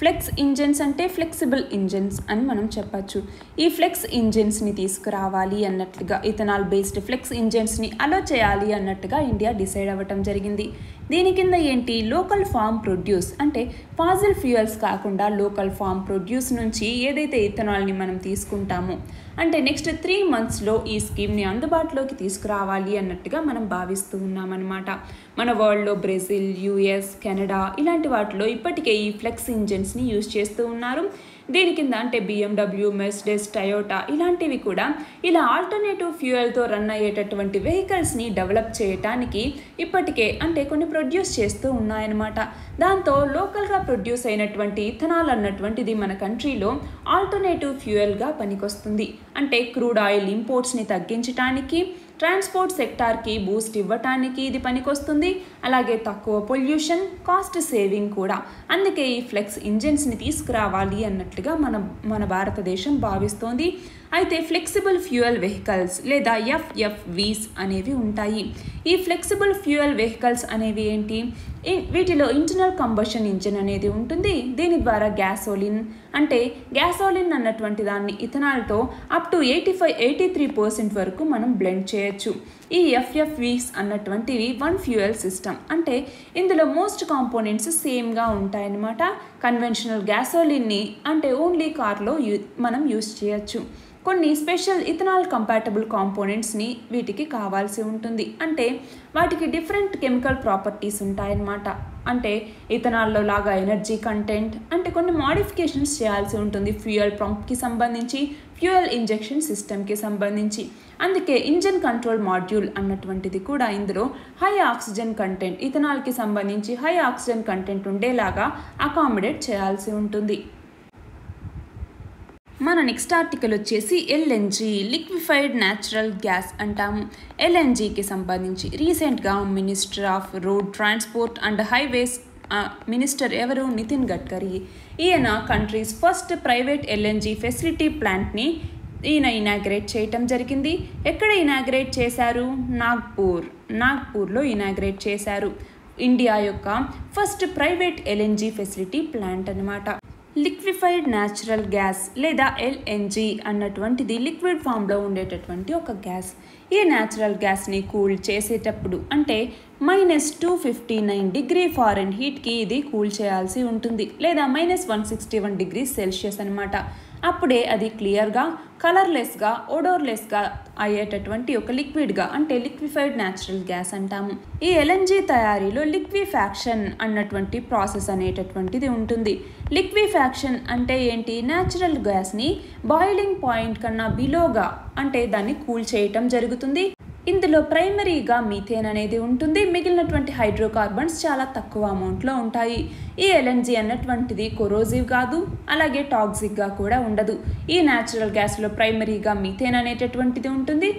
flex engines అంటే ఫ్లెక్సిబుల్ ఇంజన్స్ అని మనం చెప్పచ్చు. ఈ ఫ్లెక్స్ ఇంజన్స్ని తీసుకురావాలి అన్నట్లుగా, ఇథనాల్ బేస్డ్ ఫ్లెక్స్ ఇంజన్స్ని అలో చేయాలి అన్నట్టుగా ఇండియా డిసైడ్ అవ్వటం జరిగింది. దీని కింద ఏంటి, లోకల్ ఫామ్ ప్రొడ్యూస్, అంటే ఫాజిల్ ఫ్యూయల్స్ కాకుండా లోకల్ ఫామ్ ప్రొడ్యూస్ నుంచి ఏదైతే ఇథనాల్ని మనం తీసుకుంటామో, అంటే నెక్స్ట్ త్రీ మంత్స్లో ఈ స్కీమ్ని అందుబాటులోకి తీసుకురావాలి అన్నట్టుగా మనం భావిస్తూ ఉన్నామన్నమాట. మన వరల్డ్లో బ్రెజిల్, యూఎస్, కెనడా ఇలాంటి వాటిలో ఇప్పటికే ఈ ఫ్లెక్స్ ఇంజన్స్ని యూజ్ చేస్తూ ఉన్నారు. దీని కింద అంటే బిఎండబ్ల్యూ, మెర్సిడెస్, టయోటా ఇలాంటివి కూడా ఇలా ఆల్టర్నేటివ్ ఫ్యూయల్తో రన్ అయ్యేటటువంటి వెహికల్స్ని డెవలప్ చేయటానికి ఇప్పటికే అంటే కొన్ని ప్రొడ్యూస్ చేస్తూ ఉన్నాయన్నమాట. దాంతో లోకల్గా ప్రొడ్యూస్ అయినటువంటి ఇథనాల్ అన్నటువంటిది మన కంట్రీలో ఆల్టర్నేటివ్ ఫ్యూయల్గా పనికొస్తుంది. అంటే క్రూడ్ ఆయిల్ ఇంపోర్ట్స్ని తగ్గించడానికి, ట్రాన్స్పోర్ట్ సెక్టార్కి బూస్ట్ ఇవ్వటానికి ఇది పనికొస్తుంది, అలాగే తక్కువ పొల్యూషన్, కాస్ట్ సేవింగ్ కూడా. అందుకే ఈ ఫ్లెక్స్ ఇంజన్స్ని తీసుకురావాలి అన్నట్లుగా మన మన భారతదేశం భావిస్తోంది. అయితే ఫ్లెక్సిబుల్ ఫ్యూయల్ వెహికల్స్ లేదా ఎఫ్ఎఫ్విస్ అనేవి ఉంటాయి. ఈ ఫ్లెక్సిబుల్ ఫ్యూయల్ వెహికల్స్ అనేవి ఏంటి, వీటిలో ఇంటర్నల్ కంబషన్ ఇంజిన్ అనేది ఉంటుంది. దీని ద్వారా గ్యాసోలిన్ అంటే గ్యాసోలిన్ అన్నటువంటి దాన్ని ఇథనాల్తో up to eighty five eighty three percent వరకు మనం బ్లెండ్ చేయొచ్చు. ఈ ఎఫ్ఎఫ్విస్ అన్నటువంటివి వన్ ఫ్యూయల్ సిస్టమ్, అంటే ఇందులో మోస్ట్ కాంపోనెంట్స్ సేమ్గా ఉంటాయన్నమాట. కన్వెన్షనల్ గ్యాసోలిన్ని అంటే ఓన్లీ కార్లో యూ మనం యూస్ చేయొచ్చు. కొన్ని స్పెషల్ ఇథనాల్ కంపాటబుల్ కాంపోనెంట్స్ని వీటికి కావాల్సి ఉంటుంది, అంటే వాటికి డిఫరెంట్ కెమికల్ ప్రాపర్టీస్ ఉంటాయన్నమాట. అంటే ఇథనాల్లో లాగా ఎనర్జీ కంటెంట్ అంటే కొన్ని మోడిఫికేషన్స్ చేయాల్సి ఉంటుంది ఫ్యూయల్ పంప్కి సంబంధించి, ఫ్యూయల్ ఇంజెక్షన్ సిస్టమ్కి సంబంధించి. అందుకే ఇంజన్ కంట్రోల్ మాడ్యూల్ అన్నటువంటిది కూడా ఇందులో హై ఆక్సిజన్ కంటెంట్, ఇథనాల్కి సంబంధించి హై ఆక్సిజన్ కంటెంట్ ఉండేలాగా అకామిడేట్ చేయాల్సి ఉంటుంది. మన నెక్స్ట్ ఆర్టికల్ వచ్చేసి ఎల్ఎన్జీ, లిక్విఫైడ్ న్యాచురల్ గ్యాస్ అంటాము. ఎల్ఎన్జీకి సంబంధించి రీసెంట్గా minister of road transport and highways minister ఎవరు? నితిన్ గడ్కరీ. ఈయన country's first private LNG facility ప్లాంట్ని ఈయన ఇనాగ్రేట్ చేయటం జరిగింది. ఎక్కడ ఇనాగ్రేట్ చేశారు? నాగ్పూర్. నాగ్పూర్లో ఇనాగ్రేట్ చేశారు. ఇండియా యొక్క first private LNG facility plant అన్నమాట. లిక్విఫైడ్ న్యాచురల్ గ్యాస్ లేదా ఎల్ఎన్జీ అన్నటువంటిది లిక్విడ్ ఫామ్లో ఉండేటటువంటి ఒక గ్యాస్. ఈ న్యాచురల్ గ్యాస్ని కూల్ చేసేటప్పుడు అంటే minus two fifty nine degree ఫారెన్ హీట్కి ఇది కూల్ చేయాల్సి ఉంటుంది, లేదా minus one sixty one degree celsius అనమాట. అప్పుడే అది క్లియర్గా కలర్లెస్గా ఓడోర్లెస్గా అయ్యేటటువంటి ఒక లిక్విడ్గా అంటే లిక్విఫైడ్ న్యాచురల్ గ్యాస్ అంటాము. ఈ ఎల్ఎన్జీ తయారీలో లిక్విఫాక్షన్ అన్నటువంటి ప్రాసెస్ అనేటటువంటిది ఉంటుంది. లిక్విఫాక్షన్ అంటే ఏంటి? న్యాచురల్ గ్యాస్ని బాయిలింగ్ పాయింట్ కన్నా బిలోగా అంటే దాన్ని కూల్ చేయటం జరుగుతుంది. ఇందులో ప్రైమరీగా మీథేన్ అనేది ఉంటుంది, మిగిలినటువంటి హైడ్రోకార్బన్స్ చాలా తక్కువ అమౌంట్లో ఉంటాయి. ఈ ఎల్ఎన్జీ అన్నటువంటిది కొరోజివ్ కాదు, అలాగే టాక్సిక్గా కూడా ఉండదు. ఈ న్యాచురల్ గ్యాస్లో ప్రైమరీగా మీథేన్ అనేటటువంటిది ఉంటుంది.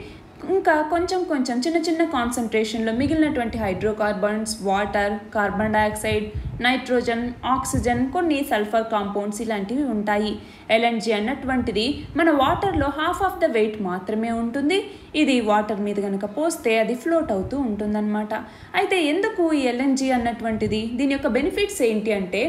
ఇంకా కొంచెం కొంచెం చిన్న చిన్న కాన్సంట్రేషన్లో మిగిలినటువంటి hydrocarbons, water, carbon dioxide, nitrogen, oxygen, కొన్ని సల్ఫర్ కాంపౌండ్స్ ఇలాంటివి ఉంటాయి. ఎల్ఎన్జీ అన్నటువంటిది మన వాటర్లో హాఫ్ ఆఫ్ ద వెయిట్ మాత్రమే ఉంటుంది. ఇది వాటర్ మీద కనుక పోస్తే అది ఫ్లోట్ అవుతూ ఉంటుందన్నమాట. అయితే ఎందుకు ఈ ఎల్ఎన్జీ అన్నటువంటిది, దీని యొక్క బెనిఫిట్స్ ఏంటి అంటే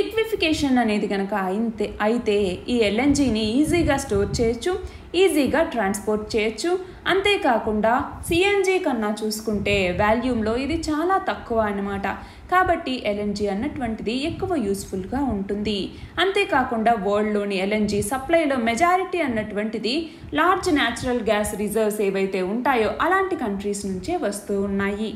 లిక్విఫికేషన్ అనేది కనుక అయితే అయితే ఈ ఎల్ఎన్జీని ఈజీగా స్టోర్ చేయొచ్చు, ఈజీగా ట్రాన్స్పోర్ట్ చేయొచ్చు. అంతేకాకుండా సిఎన్జీ కన్నా చూసుకుంటే వాల్యూమ్లో ఇది చాలా తక్కువ అన్నమాట. కాబట్టి ఎల్ఎన్జీ అన్నటువంటిది ఎక్కువ యూస్ఫుల్గా ఉంటుంది. అంతేకాకుండా వరల్డ్లోని ఎల్ఎన్జీ సప్లైలో మెజారిటీ అన్నటువంటిది లార్జ్ న్యాచురల్ గ్యాస్ రిజర్వ్స్ ఏవైతే ఉంటాయో అలాంటి కంట్రీస్ నుంచే వస్తూ ఉన్నాయి.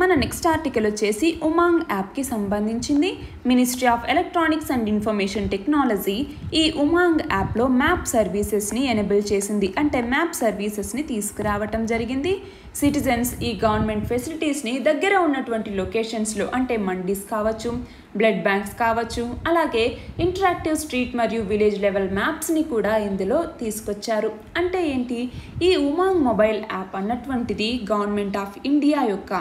మన నెక్స్ట్ ఆర్టికల్ వచ్చేసి ఉమాంగ్ యాప్కి సంబంధించింది. Ministry of electronics and information technology ఈ ఉమాంగ్ యాప్లో మ్యాప్ సర్వీసెస్ని ఎనేబుల్ చేసింది, అంటే మ్యాప్ సర్వీసెస్ని తీసుకురావటం జరిగింది. సిటిజన్స్ ఈ గవర్నమెంట్ ఫెసిలిటీస్ని దగ్గర ఉన్నటువంటి లొకేషన్స్లో అంటే మండీస్ కావచ్చు, బ్లడ్ బ్యాంక్స్ కావచ్చు, అలాగే ఇంటరాక్టివ్ స్ట్రీట్ మరియు విలేజ్ లెవెల్ మ్యాప్స్ని కూడా ఇందులో తీసుకొచ్చారు. అంటే ఏంటి, ఈ ఉమాంగ్ మొబైల్ యాప్ అన్నటువంటిది గవర్నమెంట్ ఆఫ్ ఇండియా యొక్క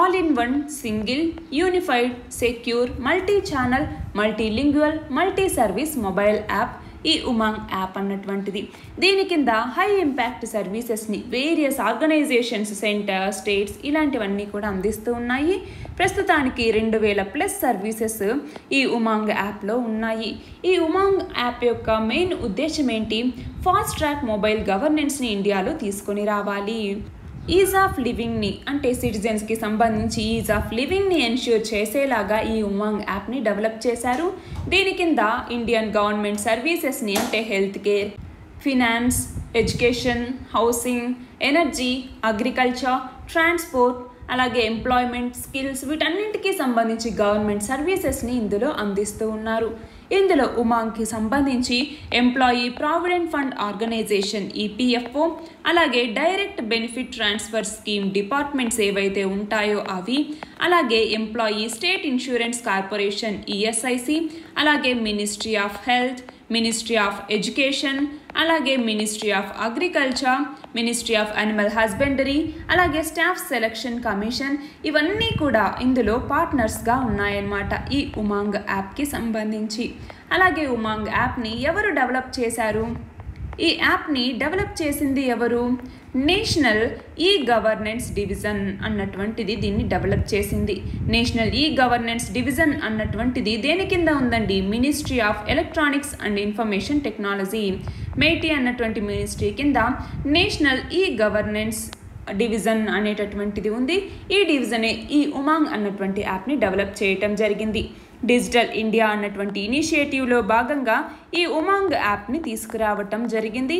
all in one single unified secure multi channel multilingual multi service mobile app ఈ ఉమాంగ్ యాప్ అన్నటువంటిది. దీని కింద హై ఇంపాక్ట్ సర్వీసెస్ని వేరియస్ ఆర్గనైజేషన్స్, సెంటర్, స్టేట్స్ ఇలాంటివన్నీ కూడా అందిస్తూ ఉన్నాయి. ప్రస్తుతానికి రెండు వేల ప్లస్ సర్వీసెస్ ఈ ఉమాంగ్ యాప్లో ఉన్నాయి. ఈ ఉమాంగ్ యాప్ యొక్క మెయిన్ ఉద్దేశం ఏంటి? ఫాస్ట్ ట్రాక్ మొబైల్ గవర్నెన్స్ని ఇండియాలో తీసుకొని రావాలి. ఈజ్ ఆఫ్ లివింగ్ని అంటే సిటిజన్స్కి సంబంధించి ఈజ్ ఆఫ్ లివింగ్ని ఎన్ష్యూర్ చేసేలాగా ఈ ఉమాంగ్ యాప్ని డెవలప్ చేశారు. దీని కింద ఇండియన్ గవర్నమెంట్ సర్వీసెస్ని అంటే health care, finance, education, housing, energy, agriculture, transport, అలాగే ఎంప్లాయ్మెంట్, స్కిల్స్ వీటన్నింటికి సంబంధించి గవర్నమెంట్ సర్వీసెస్ని ఇందులో అందిస్తూ ఉన్నారు. ఇందులో ఉమాంగ్కి సంబంధించి employee provident fund organisation EPFO, అలాగే direct benefit transfer scheme departments ఏవైతే ఉంటాయో అవి, అలాగే employee state insurance corporation ESIC, అలాగే ministry of health, ministry of education, అలాగే ministry of agriculture, ministry of animal husbandry, అలాగే స్టాఫ్ సెలక్షన్ కమిషన్ ఇవన్నీ కూడా ఇందులో పార్ట్నర్స్గా ఉన్నాయన్నమాట ఈ ఉమాంగ్ యాప్కి సంబంధించి. అలాగే ఉమాంగ్ యాప్ని ఎవరు డెవలప్ చేశారు? ఈ యాప్ని డెవలప్ చేసింది ఎవరు? నేషనల్ ఈ గవర్నెన్స్ డివిజన్ అన్నటువంటిది దీన్ని డెవలప్ చేసింది. నేషనల్ ఈ గవర్నెన్స్ డివిజన్ అన్నటువంటిది దేని కింద ఉందండి? Ministry of electronics and information technology MeitY అన్నటువంటి మినిస్ట్రీ కింద నేషనల్ ఈ గవర్నెన్స్ డివిజన్ అనేటటువంటిది ఉంది. ఈ డివిజనే ఈ ఉమాంగ్ అన్నటువంటి యాప్ని డెవలప్ చేయటం జరిగింది. డిజిటల్ ఇండియా అన్నటువంటి ఇనిషియేటివ్లో భాగంగా ఈ ఉమాంగ్ యాప్ని తీసుకురావటం జరిగింది.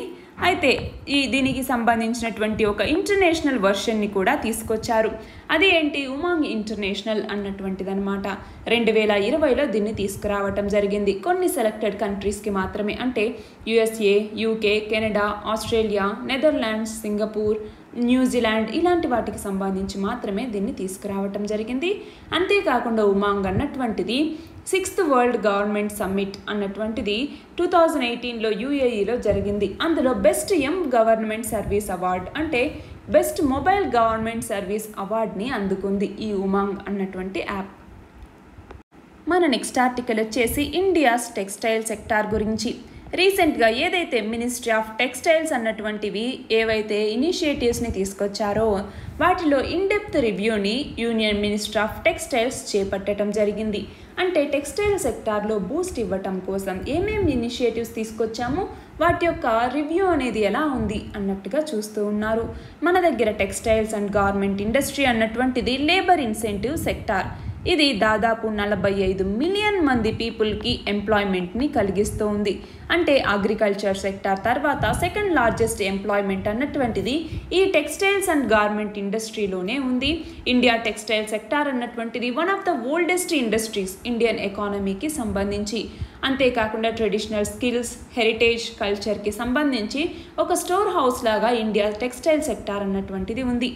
అయితే ఈ దీనికి సంబంధించినటువంటి ఒక ఇంటర్నేషనల్ వర్షన్ని కూడా తీసుకొచ్చారు. అది ఏంటి? ఉమాంగ్ ఇంటర్నేషనల్ అన్నటువంటిది అనమాట. రెండు వేల ఇరవైలో దీన్ని తీసుకురావటం జరిగింది. కొన్ని సెలెక్టెడ్ కంట్రీస్కి మాత్రమే, అంటే USA, UK, Canada, Australia, Netherlands, Singapore, New Zealand ఇలాంటి వాటికి సంబంధించి మాత్రమే దీన్ని తీసుకురావటం జరిగింది. అంతేకాకుండా ఉమాంగ్ అన్నటువంటిది సిక్స్త్ వరల్డ్ గవర్నమెంట్ సమ్మిట్ అన్నటువంటిది టూ థౌజండ్ ఎయిటీన్లో యూఏఈలో జరిగింది. అందులో best young government service award అంటే బెస్ట్ మొబైల్ గవర్నమెంట్ సర్వీస్ అవార్డ్ని అందుకుంది ఈ ఉమాంగ్ అన్నటువంటి యాప్. మన నెక్స్ట్ ఆర్టికల్ వచ్చేసి ఇండియాస్ టెక్స్టైల్ సెక్టార్ గురించి. రీసెంట్గా ఏదైతే మినిస్ట్రీ ఆఫ్ టెక్స్టైల్స్ అన్నటువంటివి ఏవైతే ఇనిషియేటివ్స్ని తీసుకొచ్చారో వాటిలో ఇన్డెప్త్ రివ్యూని యూనియన్ మినిస్ట్రీ ఆఫ్ టెక్స్టైల్స్ చేపట్టడం జరిగింది. అంటే టెక్స్టైల్ సెక్టార్లో బూస్ట్ ఇవ్వటం కోసం ఏమేమి ఇనిషియేటివ్స్ తీసుకొచ్చామో వాటి యొక్క రివ్యూ అనేది ఎలా ఉంది అన్నట్టుగా చూస్తూ ఉన్నారు. మన దగ్గర టెక్స్టైల్స్ అండ్ గార్మెంట్ ఇండస్ట్రీ అన్నటువంటిది లేబర్ ఇన్సెంటివ్ సెక్టార్. ఇది దాదాపు నలభై ఐదు మిలియన్ మంది పీపుల్కి ఎంప్లాయ్మెంట్ని కలిగిస్తూ ఉంది. అంటే అగ్రికల్చర్ సెక్టార్ తర్వాత సెకండ్ లార్జెస్ట్ ఎంప్లాయ్మెంట్ అన్నటువంటిది ఈ టెక్స్టైల్స్ అండ్ గార్మెంట్ ఇండస్ట్రీలోనే ఉంది. ఇండియా టెక్స్టైల్ సెక్టార్ అన్నటువంటిది one of the oldest industries Indian ఎకానమీకి సంబంధించి. అంతేకాకుండా ట్రెడిషనల్ స్కిల్స్, హెరిటేజ్, కల్చర్కి సంబంధించి ఒక స్టోర్ హౌస్ లాగా ఇండియా టెక్స్టైల్ సెక్టార్ అన్నటువంటిది ఉంది.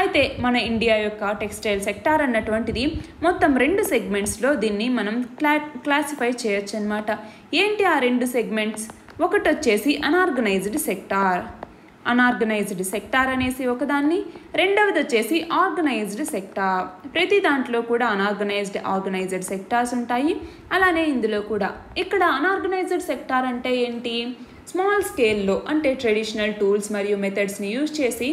అయితే మన ఇండియా యొక్క టెక్స్టైల్ సెక్టార్ అన్నటువంటిది మొత్తం రెండు సెగ్మెంట్స్లో దీన్ని మనం క్లా క్లాసిఫై చేయొచ్చు అన్నమాట. ఏంటి ఆ రెండు సెగ్మెంట్స్? ఒకటి వచ్చేసి అనార్గనైజ్డ్ సెక్టార్, అనార్గనైజ్డ్ సెక్టార్ అనేసి ఒకదాన్ని, రెండవది వచ్చేసి ఆర్గనైజ్డ్ సెక్టార్. ప్రతి దాంట్లో కూడా అనార్గనైజ్డ్, ఆర్గనైజ్డ్ సెక్టార్స్ ఉంటాయి. అలానే ఇందులో కూడా. ఇక్కడ అనార్గనైజ్డ్ సెక్టార్ అంటే ఏంటి? స్మాల్ స్కేల్లో, అంటే ట్రెడిషనల్ టూల్స్ మరియు మెథడ్స్ని యూజ్ చేసి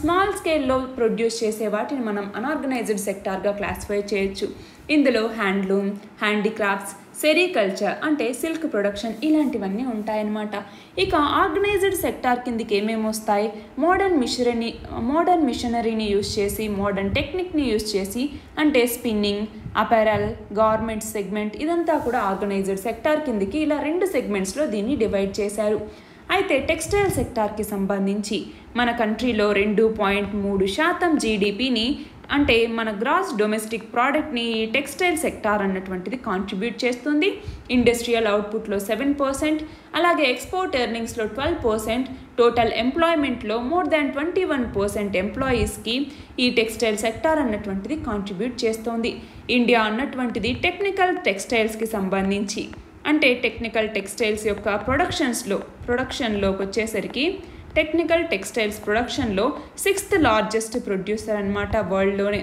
స్మాల్ స్కేల్లో ప్రొడ్యూస్ చేసే వాటిని మనం అనార్గనైజ్డ్ సెక్టార్గా క్లాసిఫై చేయొచ్చు. ఇందులో హ్యాండ్లూమ్, హ్యాండీక్రాఫ్ట్స్, సెరికల్చర్ అంటే సిల్క్ ప్రొడక్షన్ ఇలాంటివన్నీ ఉంటాయన్నమాట. ఇక ఆర్గనైజ్డ్ సెక్టార్ కిందకి ఏమేమి వస్తాయి? మోడర్న్ మిషనరీ మోడర్న్ మిషనరీని యూజ్ చేసి, మోడర్న్ టెక్నిక్ని యూజ్ చేసి, అంటే స్పిన్నింగ్, అపెరల్, గార్మెంట్ సెగ్మెంట్ ఇదంతా కూడా ఆర్గనైజ్డ్ సెక్టార్ కిందకి ఇలా రెండు సెగ్మెంట్స్లో దీన్ని డివైడ్ చేశారు. అయితే టెక్స్టైల్ సెక్టార్కి సంబంధించి మన కంట్రీలో రెండు పాయింట్ మూడు శాతం జీడిపిని, అంటే మన గ్రాస్ డొమెస్టిక్ ప్రోడక్ట్ని టెక్స్టైల్ సెక్టార్ అన్నటువంటిది కాంట్రిబ్యూట్ చేస్తుంది. ఇండస్ట్రియల్ అవుట్పుట్లో సెవెన్ పర్సెంట్ అలాగే ఎక్స్పోర్ట్ ఎర్నింగ్స్లో ట్వెల్వ్ పర్సెంట్, టోటల్ ఎంప్లాయ్మెంట్లో more than twenty one percent ఎంప్లాయీస్కి ఈ టెక్స్టైల్ సెక్టార్ అన్నటువంటిది కాంట్రిబ్యూట్ చేస్తుంది. ఇండియా అన్నటువంటిది టెక్నికల్ టెక్స్టైల్స్కి సంబంధించి, అంటే టెక్నికల్ టెక్స్టైల్స్ యొక్క ప్రొడక్షన్స్లో ప్రొడక్షన్లోకి వచ్చేసరికి టెక్నికల్ టెక్స్టైల్స్ ప్రొడక్షన్లో సిక్స్త్ లార్జెస్ట్ ప్రొడ్యూసర్ అన్నమాట వరల్డ్లోనే.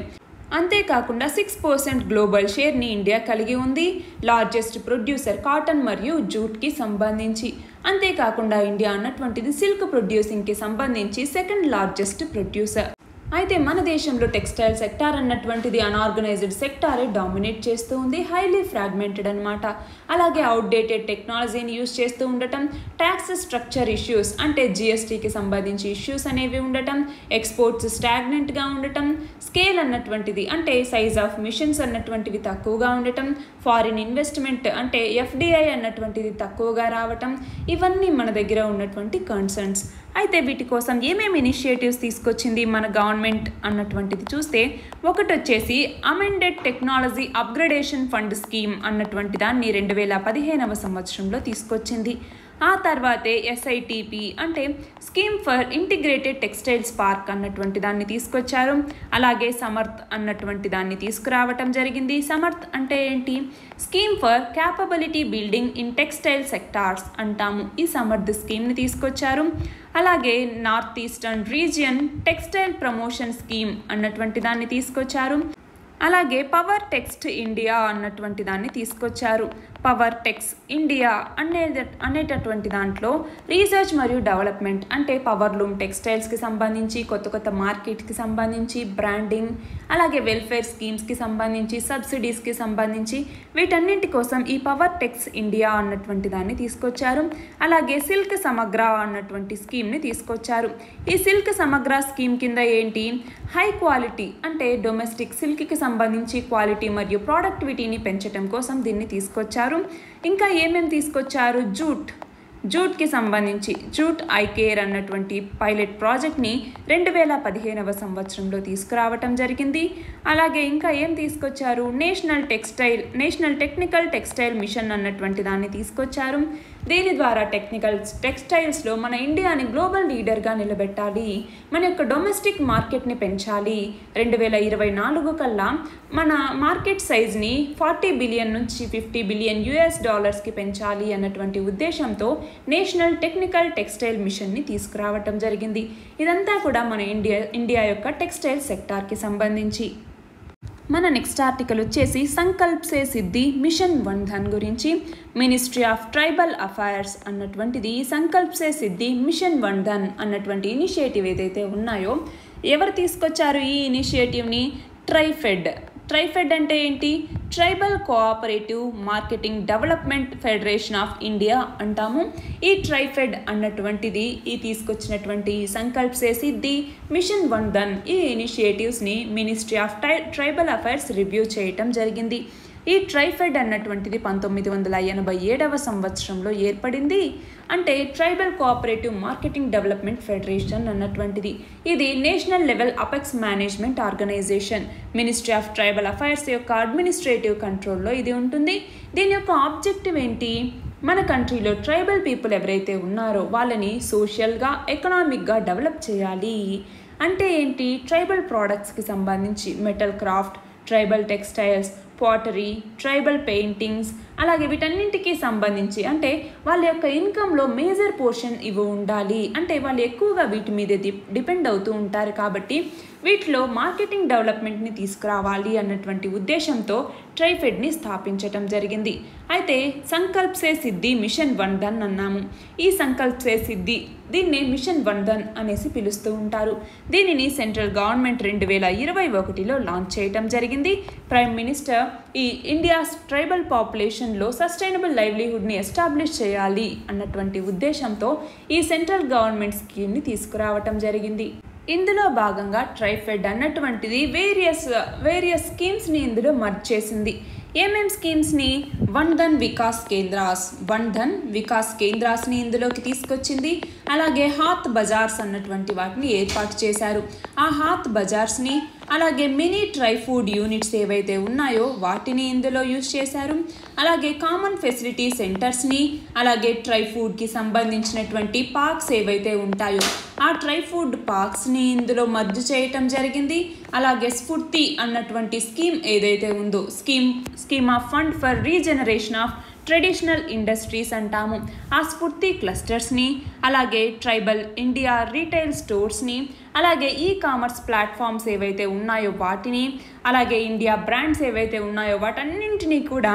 అంతేకాకుండా సిక్స్ పర్సెంట్ గ్లోబల్ షేర్ని ఇండియా కలిగి ఉంది. లార్జెస్ట్ ప్రొడ్యూసర్ కాటన్ మరియు జూట్కి సంబంధించి. అంతేకాకుండా ఇండియా అన్నటువంటిది సిల్క్ ప్రొడ్యూసింగ్కి సంబంధించి సెకండ్ లార్జెస్ట్ ప్రొడ్యూసర్. అయితే మన దేశంలో టెక్స్టైల్ సెక్టార్ అన్నటువంటిది అనార్గనైజ్డ్ సెక్టారే డామినేట్ చేస్తూ ఉంది. హైలీ ఫ్రాగ్మెంటెడ్ అనమాట. అలాగే అవుట్డేటెడ్ టెక్నాలజీని యూజ్ చేస్తూ ఉండటం, ట్యాక్స్ స్ట్రక్చర్ ఇష్యూస్ అంటే జిఎస్టీకి సంబంధించి ఇష్యూస్ అనేవి ఉండటం, ఎక్స్పోర్ట్స్ స్టాగ్నెంట్గా ఉండటం, స్కేల్ అన్నటువంటిది అంటే సైజ్ ఆఫ్ మిషన్స్ అన్నటువంటివి తక్కువగా ఉండటం, ఫారిన్ ఇన్వెస్ట్మెంట్ అంటే ఎఫ్డిఐ అన్నటువంటిది తక్కువగా రావటం ఇవన్నీ మన దగ్గర ఉన్నటువంటి కన్సర్న్స్. అయితే వీటి కోసం ఏమేమి ఇనిషియేటివ్స్ తీసుకొచ్చింది మన గవర్నమెంట్ అన్నటువంటిది చూస్తే, ఒకటి వచ్చేసి amended technology upgradation fund scheme అన్నటువంటి దాన్ని రెండు వేల పదిహేనవ సంవత్సరంలో తీసుకొచ్చింది. ఆ తర్వాతే ఎస్ఐటిపి అంటే scheme for integrated textiles park అన్నటువంటి దాన్ని తీసుకొచ్చారు. అలాగే సమర్థ్ అన్నటువంటి దాన్ని తీసుకురావటం జరిగింది. సమర్థ్ అంటే ఏంటి? Scheme for capability building in textile sectors అంటాము. ఈ సమర్థ్ స్కీమ్ని తీసుకొచ్చారు. అలాగే north eastern region textile promotion scheme అన్నటువంటి దాన్ని తీసుకొచ్చారు. అలాగే పవర్ టెక్స్ట్ ఇండియా అన్నటువంటి దాన్ని తీసుకొచ్చారు. పవర్ టెక్స్ ఇండియా అనే అనేటటువంటి దాంట్లో రీసెర్చ్ మరియు డెవలప్మెంట్ అంటే పవర్ లూమ్ టెక్స్టైల్స్కి సంబంధించి కొత్త కొత్త మార్కెట్కి సంబంధించి బ్రాండింగ్ అలాగే వెల్ఫేర్ స్కీమ్స్కి సంబంధించి సబ్సిడీస్కి సంబంధించి వీటన్నింటి కోసం ఈ పవర్ టెక్స్ ఇండియా అన్నటువంటి దాన్ని తీసుకొచ్చారు. అలాగే సిల్క్ సమగ్ర అన్నటువంటి స్కీమ్ని తీసుకొచ్చారు. ఈ సిల్క్ సమగ్ర స్కీమ్ కింద ఏంటి హై క్వాలిటీ అంటే డొమెస్టిక్ సిల్క్కి సంబంధించి క్వాలిటీ మరియు ప్రొడక్టివిటీని పెంచడం కోసం దీన్ని తీసుకొచ్చారు. ఇంకా ఏమేమి తీసుకొచ్చారు జూట్ జూట్కి సంబంధించి జూట్ ఐ కేర్ అన్నటువంటి పైలట్ ప్రాజెక్ట్ని రెండు వేల పదిహేనవ సంవత్సరంలో తీసుకురావటం జరిగింది. అలాగే ఇంకా ఏం తీసుకొచ్చారు national textile national technical textile mission అన్నటువంటి దాన్ని తీసుకొచ్చారు. దీని ద్వారా టెక్నికల్ టెక్స్టైల్స్లో మన ఇండియాని గ్లోబల్ లీడర్గా నిలబెట్టాలి, మన యొక్క డొమెస్టిక్ మార్కెట్ని పెంచాలి. రెండు వేల ఇరవై నాలుగు కల్లా మన మార్కెట్ సైజ్ని ఫార్టీ బిలియన్ నుంచి ఫిఫ్టీ బిలియన్ యుఎస్ డాలర్స్కి పెంచాలి అన్నటువంటి ఉద్దేశంతో నేషనల్ టెక్నికల్ టెక్స్టైల్ మిషన్ని తీసుకురావటం జరిగింది. ఇదంతా కూడా మన ఇండియా ఇండియా యొక్క టెక్స్టైల్ సెక్టార్కి సంబంధించి. మన నెక్స్ట్ ఆర్టికల్ వచ్చేసి సంకల్ప్ సే సిద్ధి మిషన్ వన్ ధన్ గురించి. మినిస్ట్రీ ఆఫ్ ట్రైబల్ అఫైర్స్ అన్నటువంటిది సంకల్ప్ సే సిద్ధి మిషన్ వన్ ధన్ అన్నటువంటి ఇనిషియేటివ్ ఏదైతే ఉన్నాయో ఎవరు తీసుకొచ్చారు ఈ ఇనిషియేటివ్ని ట్రైఫెడ్ ట్రైఫెడ్ అంటే ఏంటి tribal cooperative marketing development federation of India అంటాము. ఈ ట్రైఫెడ్ అన్నటువంటిది ఈ తీసుకొచ్చినటువంటి సంకల్ప్ సే సిద్ధి మిషన్ వన్ ధన్ ఈ ఇనిషియేటివ్స్ని మినిస్ట్రీ ఆఫ్ ట్రై ట్రైబల్ అఫైర్స్ రివ్యూ చేయటం జరిగింది. ఈ ట్రైఫెడ్ అన్నటువంటిది పంతొమ్మిది వందల ఎనభై ఏడవ సంవత్సరంలో ఏర్పడింది. అంటే tribal cooperative marketing development federation అన్నటువంటిది ఇది national level apex management organisation ministry of tribal affairs యొక్క అడ్మినిస్ట్రేటివ్ కంట్రోల్లో ఇది ఉంటుంది. దీని యొక్క ఆబ్జెక్టివ్ ఏంటి మన కంట్రీలో ట్రైబల్ పీపుల్ ఎవరైతే ఉన్నారో వాళ్ళని సోషల్గా ఎకనామిక్గా డెవలప్ చేయాలి. అంటే ఏంటి ట్రైబల్ ప్రోడక్ట్స్కి సంబంధించి metal craft tribal textiles pottery tribal paintings అలాగే వీటన్నింటికి సంబంధించి అంటే వాళ్ళ యొక్క ఇన్కంలో మేజర్ పోర్షన్ ఇవి ఉండాలి. అంటే వాళ్ళు ఎక్కువగా వీటి మీదే డిపెండ్ అవుతూ ఉంటారు కాబట్టి వీటిలో మార్కెటింగ్ డెవలప్మెంట్ని తీసుకురావాలి అన్నటువంటి ఉద్దేశంతో ట్రైఫెడ్ని స్థాపించటం జరిగింది. అయితే సంకల్ప్ సే సిద్ధి మిషన్ వన్ ధన్ అన్నాము. ఈ సంకల్ప్ సే సిద్ధి దీన్నే మిషన్ వన్ ధన్ అనేసి పిలుస్తూ ఉంటారు. దీనిని సెంట్రల్ గవర్నమెంట్ రెండు వేల ఇరవై ఒకటిలో లాంచ్ చేయటం జరిగింది. ప్రైమ్ మినిస్టర్ ఈ ఇండియా ట్రైబల్ పాపులేషన్లో సస్టైనబుల్ లైవ్లీహుడ్ని ఎస్టాబ్లిష్ చేయాలి అన్నటువంటి ఉద్దేశంతో ఈ సెంట్రల్ గవర్నమెంట్ స్కీమ్ని తీసుకురావటం జరిగింది. ఇందులో భాగంగా ట్రైఫెడ్ అన్నటువంటిది వేరియస్ వేరియస్ స్కీమ్స్ని ఇందులో మర్జ్ చేసింది. ఏమేం స్కీమ్స్ని వన్ ధన్ వికాస్ కేంద్రాస్ వన్ ధన్ వికాస్ కేంద్రాస్ని ఇందులోకి తీసుకొచ్చింది. అలాగే హాత్ బజార్స్ అన్నటువంటి వాటిని ఏర్పాటు చేశారు. ఆ హాత్ బజార్స్ని అలాగే మినీ ట్రై ఫుడ్ యూనిట్స్ ఏవైతే ఉన్నాయో వాటిని ఇందులో యూజ్ చేశారు. అలాగే కామన్ ఫెసిలిటీ సెంటర్స్ని అలాగే ట్రై ఫుడ్కి సంబంధించినటువంటి పార్క్స్ ఏవైతే ఉంటాయో ఆ ట్రై ఫుడ్ పార్క్స్ని ఇందులో మర్జ్ చేయటం జరిగింది. అలాగే స్ఫూర్తి అన్నటువంటి స్కీమ్ ఏదైతే ఉందో scheme scheme of fund for regeneration of traditional industries అంటాము. ఆ స్ఫూర్తి క్లస్టర్స్ని అలాగే ట్రైబల్ ఇండియా రీటైల్ స్టోర్స్ని అలాగే ఈ కామర్స్ ప్లాట్ఫామ్స్ ఏవైతే ఉన్నాయో వాటిని అలాగే ఇండియా బ్రాండ్స్ ఏవైతే ఉన్నాయో వాటన్నింటినీ కూడా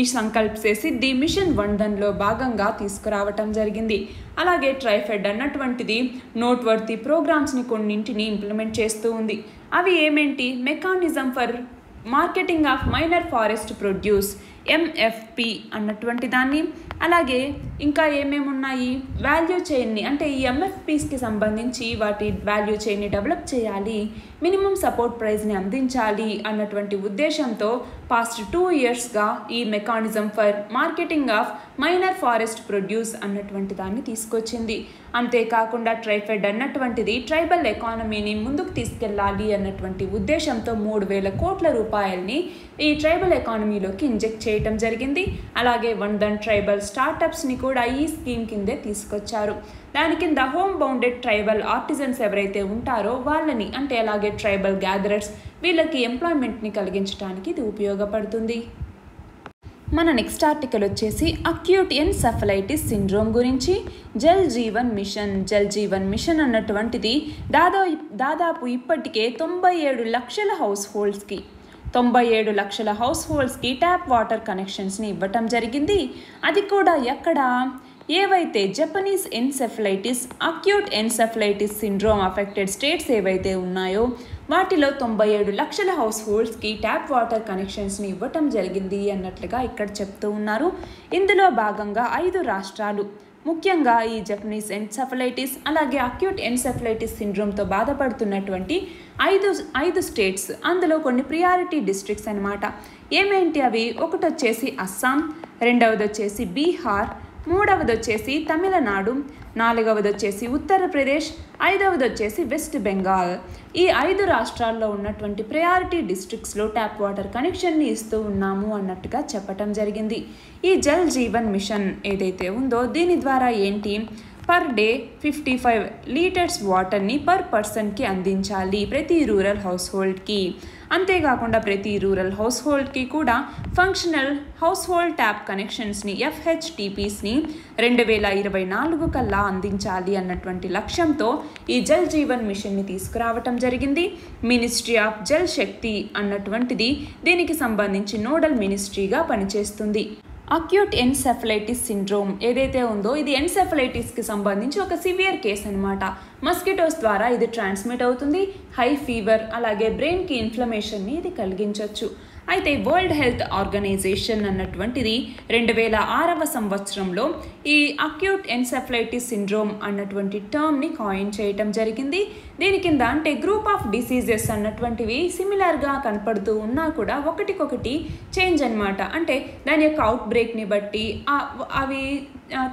ఈ సంకల్ప్ సే సిద్ధి మిషన్ వన్ ధన్లో భాగంగా తీసుకురావటం జరిగింది. అలాగే ట్రైఫెడ్ అన్నటువంటిది నోట్ వర్తీ ప్రోగ్రామ్స్ని కొన్నింటిని ఇంప్లిమెంట్ చేస్తూ ఉంది. అవి ఏమేంటి mechanism for marketing of minor forest produce MFP అన్నటువంటి దాన్ని అలాగే ఇంకా ఏమేమి ఉన్నాయి వాల్యూ చైన్ని అంటే ఈ ఎంఎఫ్పిస్కి సంబంధించి వాటి వాల్యూ చైన్ని డెవలప్ చేయాలి మినిమం సపోర్ట్ ప్రైస్ని అందించాలి అన్నటువంటి ఉద్దేశంతో పాస్ట్ టూ ఇయర్స్గా ఈ mechanism for marketing of minor forest produce అన్నటువంటి దాన్ని తీసుకొచ్చింది. అంతేకాకుండా ట్రైఫెడ్ అన్నటువంటిది ట్రైబల్ ఎకానమీని ముందుకు తీసుకెళ్ళాలి అన్నటువంటి ఉద్దేశంతో మూడు వేల కోట్ల రూపాయలని ఈ ట్రైబల్ ఎకానమీలోకి ఇంజెక్ట్ చేయటం జరిగింది. అలాగే వన్ ధన్ ట్రైబల్ స్టార్టప్స్ని కూడా ఈ స్కీమ్ కిందే తీసుకొచ్చారు. దాని కింద హోమ్ బౌండెడ్ ట్రైబల్ ఆర్టిజన్స్ ఎవరైతే ఉంటారో వాళ్ళని అంటే అలాగే ట్రైబల్ గ్యాదరర్స్ వీళ్ళకి ఎంప్లాయ్మెంట్ని కలిగించడానికి ఇది ఉపయోగపడుతుంది. మన నెక్స్ట్ ఆర్టికల్ వచ్చేసి అక్యూట్ ఎన్సెఫలైటిస్ సిండ్రోమ్ గురించి. జల్ జీవన్ మిషన్ జల్ జీవన్ మిషన్ అన్నటువంటిది దాదాపు దాదాపు ఇప్పటికే తొంభై ఏడు లక్షల హౌస్ హోల్డ్స్కి తొంభై ఏడు లక్షల హౌస్ హోల్డ్స్ కి ట్యాప్ వాటర్ కనెక్షన్స్ ని ఇవ్వడం జరిగింది. అది కూడా ఎక్కడ ఏవైతే Japanese encephalitis acute encephalitis syndrome affected states ఏవైతే ఉన్నాయో వాటిలో తొంభై ఏడు లక్షల హౌస్ హోల్డ్స్కి ట్యాప్ వాటర్ కనెక్షన్స్ని ఇవ్వటం జరిగింది అన్నట్లుగా ఇక్కడ చెప్తూ ఉన్నారు. ఇందులో భాగంగా ఐదు రాష్ట్రాలు ముఖ్యంగా ఈ జపనీస్ ఎన్సెఫలైటిస్ అలాగే అక్యూట్ ఎన్సెఫలైటిస్ సిండ్రోమ్తో బాధపడుతున్నటువంటి ఐదు ఐదు స్టేట్స్, అందులో కొన్ని ప్రియారిటీ డిస్ట్రిక్ట్స్ అనమాట. ఏమేంటి అవి? ఒకటి వచ్చేసి అస్సాం, రెండవది వచ్చేసి బీహార్, మూడవది వచ్చేసి తమిళనాడు, నాలుగవది వచ్చేసి ఉత్తరప్రదేశ్, ఐదవది వచ్చేసి వెస్ట్ బెంగాల్. ఈ ఐదు రాష్ట్రాల్లో ఉన్నటువంటి ప్రయారిటీ డిస్ట్రిక్ట్స్లో ట్యాప్ వాటర్ కనెక్షన్ని ఇస్తూ ఉన్నాము అన్నట్టుగా చెప్పటం జరిగింది. ఈ జల్ జీవన్ మిషన్ ఏదైతే ఉందో దీని ద్వారా ఏంటి, per day fifty five litres వాటర్ని పర్ పర్సన్కి అందించాలి ప్రతి రూరల్ హౌస్ హోల్డ్కి. అంతేకాకుండా ప్రతి రూరల్ హౌస్ హోల్డ్కి కూడా ఫంక్షనల్ హౌస్ హోల్డ్ ట్యాప్ కనెక్షన్స్ని ఎఫ్హెచ్టీపీస్ని రెండు వేల ఇరవై నాలుగు కల్లా అందించాలి అన్నటువంటి లక్ష్యంతో ఈ జల్ జీవన్ మిషన్ని తీసుకురావటం జరిగింది. మినిస్ట్రీ ఆఫ్ జల్ శక్తి అన్నటువంటిది దీనికి సంబంధించి నోడల్ మినిస్ట్రీగా పనిచేస్తుంది. అక్యూట్ ఎన్సెఫలైటిస్ సిండ్రోమ్ ఏదైతే ఉందో ఇది ఎన్సెఫలైటిస్కి సంబంధించి ఒక సివియర్ కేసు అనమాట. మస్కిటోస్ ద్వారా ఇది ట్రాన్స్మిట్ అవుతుంది. హై ఫీవర్ అలాగే బ్రెయిన్కి ఇన్ఫ్లమేషన్ని ఇది కలిగించవచ్చు. అయితే వరల్డ్ హెల్త్ ఆర్గనైజేషన్ అన్నటువంటిది రెండు వేల ఆరవ సంవత్సరంలో ఈ అక్యూట్ ఎన్సెఫలైటిస్ సిండ్రోమ్ అన్నటువంటి టర్మ్ని కాయిన్ చేయటం జరిగింది. దీని కింద అంటే గ్రూప్ ఆఫ్ డిసీజెస్ అన్నటువంటివి సిమిలర్గా కనపడుతూ ఉన్నా కూడా ఒకటికొకటి చేంజ్ అనమాట. అంటే దాని యొక్క అవుట్ బ్రేక్ని బట్టి అవి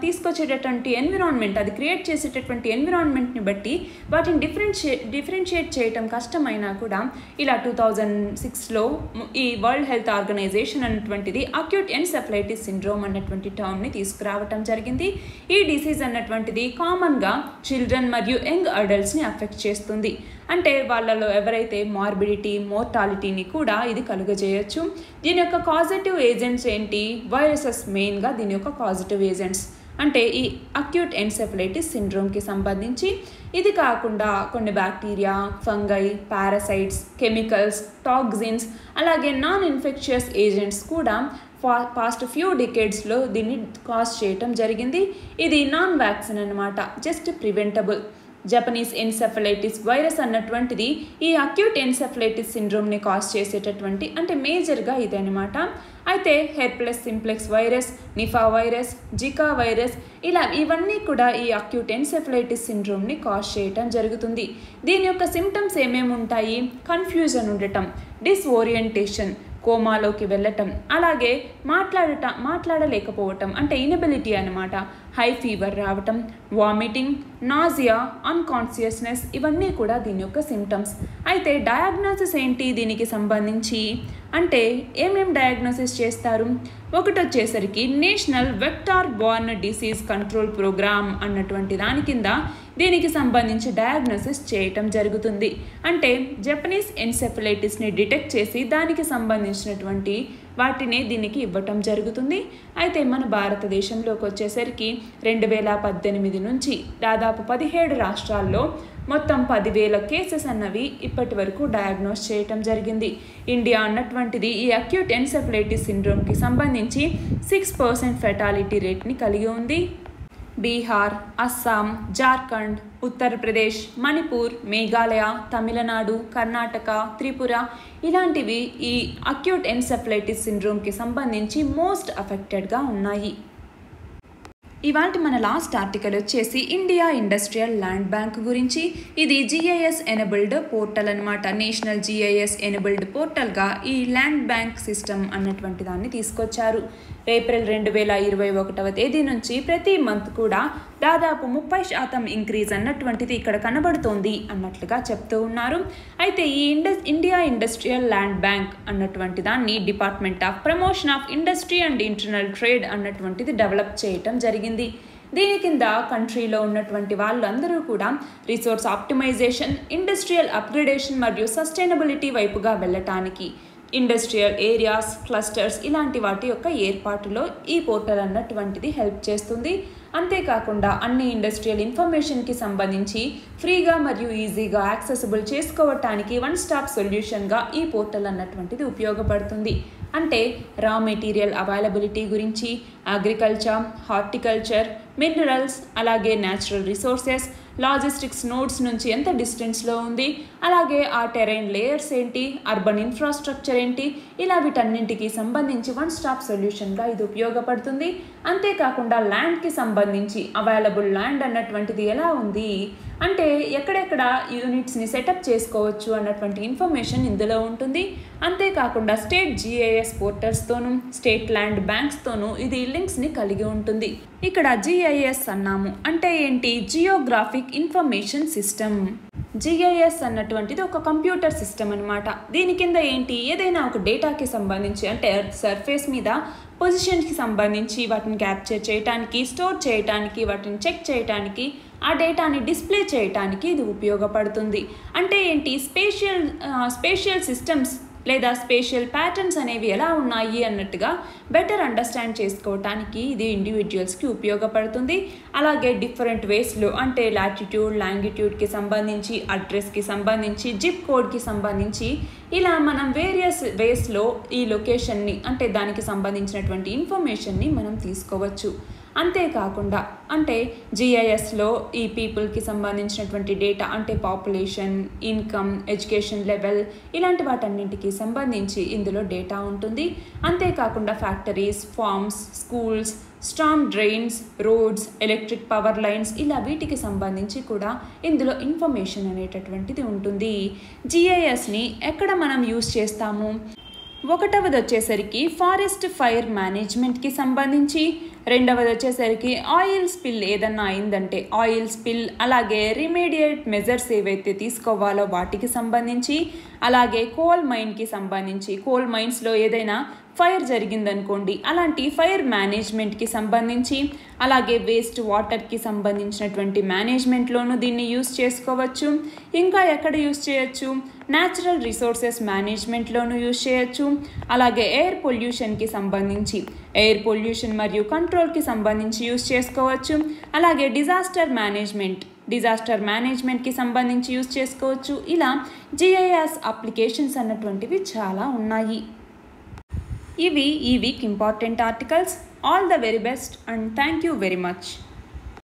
తీసుకొచ్చేటటువంటి ఎన్విరాన్మెంట్, అది క్రియేట్ చేసేటటువంటి ఎన్విరాన్మెంట్ని బట్టి వాటిని డిఫరెన్షియే డిఫరెన్షియేట్ చేయటం కష్టమైనా కూడా ఇలా టూ థౌజండ్ సిక్స్లో ఈ వరల్డ్ హెల్త్ ఆర్గనైజేషన్ అన్నటువంటిది అక్యూట్ ఎన్సెఫలైటిస్ సిండ్రోమ్ అన్నటువంటి టర్మ్ని తీసుకురావటం జరిగింది. ఈ డిసీజ్ అన్నటువంటిది కామన్గా చిల్డ్రన్ మరియు యంగ్ అడల్ట్స్ని అఫెక్ట్ చేస్తుంది. అంటే వాళ్ళలో ఎవరైతే మార్బిడిటీ మోర్టాలిటీని కూడా ఇది కలుగజేయచ్చు. దీని యొక్క కాజిటివ్ ఏజెంట్స్ ఏంటి? వైరసెస్ మెయిన్గా దీని యొక్క కాజిటివ్ ఏజెంట్స్ అంటే ఈ అక్యూట్ ఎన్సెఫలైటిస్ సిండ్రోమ్కి సంబంధించి. ఇది కాకుండా కొన్ని bacteria, fungi, parasites, chemicals, toxins అలాగే నాన్ ఇన్ఫెక్షియస్ ఏజెంట్స్ కూడా ఫా పాస్ట్ ఫ్యూ డికేడ్స్లో దీన్ని కాజ్ చేయటం జరిగింది. ఇది నాన్ వ్యాక్సిన్ అనమాట, just preventable. Japanese encephalitis virus అన్నటువంటిది ఈ అక్యూట్ ఎన్సెఫలైటిస్ సిండ్రోమ్ని కాజ్ చేసేటటువంటి అంటే మేజర్గా ఇదనమాట. అయితే herpes simplex virus, Nipah virus, Zika virus ఇలా ఇవన్నీ కూడా ఈ అక్యూట్ ఎన్సెఫలైటిస్ సిండ్రోమ్ని కాజ్ చేయటం జరుగుతుంది. దీని యొక్క సిమ్టమ్స్ ఏమేమి ఉంటాయి? కన్ఫ్యూజన్ ఉండటం, డిస్ఓరియంటేషన్, కోమాలోకి వెళ్ళటం, అలాగే మాట్లాడట మాట్లాడలేకపోవటం అంటే ఇనబిలిటీ అనమాట, హై ఫీవర్ రావటం, వామిటింగ్, నాజియా, అన్కాన్షియస్నెస్ ఇవన్నీ కూడా దీని యొక్క సిమ్టమ్స్. అయితే డయాగ్నోసిస్ ఏంటి దీనికి సంబంధించి అంటే ఏమేమి డయాగ్నోసిస్ చేస్తారు? ఒకటి వచ్చేసరికి national vector borne disease control programme అన్నటువంటి దాని కింద దీనికి సంబంధించి డయాగ్నోసిస్ చేయటం జరుగుతుంది. అంటే జపనీస్ ఎన్సెఫలైటిస్ని డిటెక్ట్ చేసి దానికి సంబంధించినటువంటి వాటినే దీనికి ఇవ్వటం జరుగుతుంది. అయితే మన భారతదేశంలోకి వచ్చేసరికి రెండు వేల పద్దెనిమిది నుంచి దాదాపు పదిహేడు రాష్ట్రాల్లో మొత్తం పదివేల కేసెస్ అన్నవి ఇప్పటి వరకు డయాగ్నోస్ చేయటం జరిగింది. ఇండియా అన్నటువంటిది ఈ అక్యూట్ ఎన్సెఫలైటిస్ సిండ్రోమ్కి సంబంధించి సిక్స్ పర్సెంట్ ఫెటాలిటీ రేట్ని కలిగి ఉంది. బీహార్, అస్సాం, జార్ఖండ్, ఉత్తరప్రదేశ్, మణిపూర్, మేఘాలయ, తమిళనాడు, కర్ణాటక, త్రిపుర ఇలాంటివి ఈ అక్యూట్ ఎన్సెఫలైటిస్ సిండ్రోమ్కి సంబంధించి మోస్ట్ అఫెక్టెడ్గా ఉన్నాయి. ఇవాల్టి మన లాస్ట్ ఆర్టికల్ వచ్చేసి ఇండియా ఇండస్ట్రియల్ ల్యాండ్ బ్యాంక్ గురించి. ఇది జిఐఎస్ ఎనబుల్డ్ పోర్టల్ అనమాట. నేషనల్ జిఐఎస్ ఎనబుల్డ్ పోర్టల్గా ఈ ల్యాండ్ బ్యాంక్ సిస్టమ్ అన్నటువంటి దాన్ని తీసుకొచ్చారు. ఏప్రిల్ రెండు వేల ఇరవై ఒకటవ తేదీ నుంచి ప్రతి మంత్ కూడా దాదాపు ముప్పై శాతం ఇంక్రీజ్ అన్నటువంటిది ఇక్కడ కనబడుతోంది అన్నట్లుగా చెప్తూ ఉన్నారు. అయితే ఈ Indus India industrial land bank అన్నటువంటి దాన్ని department of promotion of industry and internal trade అన్నటువంటిది డెవలప్ చేయటం జరిగింది. దీని కింద కంట్రీలో ఉన్నటువంటి వాళ్ళందరూ కూడా రిసోర్స్ ఆప్టిమైజేషన్, ఇండస్ట్రియల్ అప్గ్రేడేషన్ మరియు సస్టైనబిలిటీ వైపుగా వెళ్ళటానికి ఇండస్ట్రియల్ ఏరియాస్ క్లస్టర్స్ ఇలాంటి వాటి యొక్క ఏర్పాటులో ఈ పోర్టల్ అన్నటువంటిది హెల్ప్ చేస్తుంది. అంతేకాకుండా అన్ని ఇండస్ట్రియల్ ఇన్ఫర్మేషన్కి సంబంధించి ఫ్రీగా మరియు ఈజీగా యాక్సెసిబుల్ చేసుకోవటానికి వన్ స్టాప్ సొల్యూషన్గా ఈ పోర్టల్ అన్నటువంటిది ఉపయోగపడుతుంది. అంటే రా మెటీరియల్ అవైలబిలిటీ గురించి, అగ్రికల్చర్, హార్టికల్చర్, మినరల్స్, అలాగే న్యాచురల్ రిసోర్సెస్, లాజిస్టిక్స్ నోడ్స్ నుంచి ఎంత డిస్టెన్స్లో ఉంది, అలాగే ఆ టెరైన్ లేయర్స్ ఏంటి, అర్బన్ ఇన్ఫ్రాస్ట్రక్చర్ ఏంటి, ఇలా వీటన్నింటికి సంబంధించి వన్ స్టాప్ సొల్యూషన్గా ఇది ఉపయోగపడుతుంది. అంతేకాకుండా ల్యాండ్కి సంబంధించి అవైలబుల్ ల్యాండ్ అన్నటువంటిది ఎలా ఉంది అంటే ఎక్కడెక్కడ యూనిట్స్ని సెటప్ చేసుకోవచ్చు అన్నటువంటి ఇన్ఫర్మేషన్ ఇందులో ఉంటుంది. అంతేకాకుండా స్టేట్ జిఐఎస్ పోర్టల్స్తోనూ స్టేట్ ల్యాండ్ బ్యాంక్స్తోనూ ఇది లింక్స్ని కలిగి ఉంటుంది. ఇక్కడ జిఐఎస్ అన్నాము అంటే ఏంటి, జియోగ్రాఫిక్ ఇన్ఫర్మేషన్ సిస్టమ్. జిఐఎస్ అన్నటువంటిది ఒక కంప్యూటర్ సిస్టమ్ అనమాట. దీని కింద ఏంటి, ఏదైనా ఒక డేటాకి సంబంధించి అంటే ఎర్త్ సర్ఫేస్ మీద పొజిషన్కి సంబంధించి వాటిని క్యాప్చర్ చేయడానికి, స్టోర్ చేయడానికి, వాటిని చెక్ చేయడానికి, ఆ డేటాని డిస్ప్లే చేయడానికి ఇది ఉపయోగపడుతుంది. అంటే ఏంటి, స్పేషియల్ స్పేషియల్ సిస్టమ్స్ లేదా స్పేషియల్ ప్యాటర్న్స్ అనేవి ఎలా ఉన్నాయి అన్నట్టుగా బెటర్ అండర్స్టాండ్ చేసుకోవటానికి ఇది ఇండివిజువల్స్కి ఉపయోగపడుతుంది. అలాగే డిఫరెంట్ వేస్లో అంటే లాటిట్యూడ్, లాంగిట్యూడ్కి సంబంధించి, అడ్రస్కి సంబంధించి, జిప్ కోడ్కి సంబంధించి ఇలా మనం వేరియస్ వేస్లో ఈ లొకేషన్ని అంటే దానికి సంబంధించినటువంటి ఇన్ఫర్మేషన్ని మనం తీసుకోవచ్చు. అంతేకాకుండా అంటే జిఐఎస్లో ఈ పీపుల్కి సంబంధించినటువంటి డేటా అంటే పాపులేషన్, ఇన్కమ్, ఎడ్యుకేషన్ లెవెల్ ఇలాంటి వాటన్నింటికి సంబంధించి ఇందులో డేటా ఉంటుంది. అంతేకాకుండా factories, farms, schools, storm drains, roads, electric power lines ఇలా వీటికి సంబంధించి కూడా ఇందులో ఇన్ఫర్మేషన్ అనేటటువంటిది ఉంటుంది. జిఐఎస్ని ఎక్కడ మనం యూజ్ చేస్తాము, ఒకటవది వచ్చేసరికి ఫారెస్ట్ ఫైర్ మేనేజ్మెంట్కి సంబంధించి, రెండవది వచ్చేసరికి ఆయిల్ స్పిల్ ఏదన్నా అయిందంటే ఆయిల్ స్పిల్, అలాగే రిమీడియేట్ మెజర్స్ ఏవైతే తీసుకోవాలో వాటికి సంబంధించి, అలాగే కోల్ మైన్కి సంబంధించి, కోల్ మైన్స్లో ఏదైనా ఫైర్ జరిగిందనుకోండి అలాంటి ఫైర్ మేనేజ్మెంట్కి సంబంధించి, అలాగే వేస్ట్ వాటర్కి సంబంధించినటువంటి మేనేజ్మెంట్లోనూ దీన్ని యూస్ చేసుకోవచ్చు. ఇంకా ఎక్కడ యూస్ చేయొచ్చు, న్యాచురల్ రిసోర్సెస్ మేనేజ్మెంట్లోనూ యూస్ చేయొచ్చు. అలాగే ఎయిర్ పొల్యూషన్కి సంబంధించి, ఎయిర్ పొల్యూషన్ మరియు కంట్రోల్కి సంబంధించి యూస్ చేసుకోవచ్చు. అలాగే డిజాస్టర్ మేనేజ్మెంట్, డిజాస్టర్ మేనేజ్మెంట్కి సంబంధించి యూస్ చేసుకోవచ్చు. ఇలా జిఐఎస్ అప్లికేషన్స్ అన్నటువంటివి చాలా ఉన్నాయి. ఇవి ఈ week important articles. All the very best and thank you very much.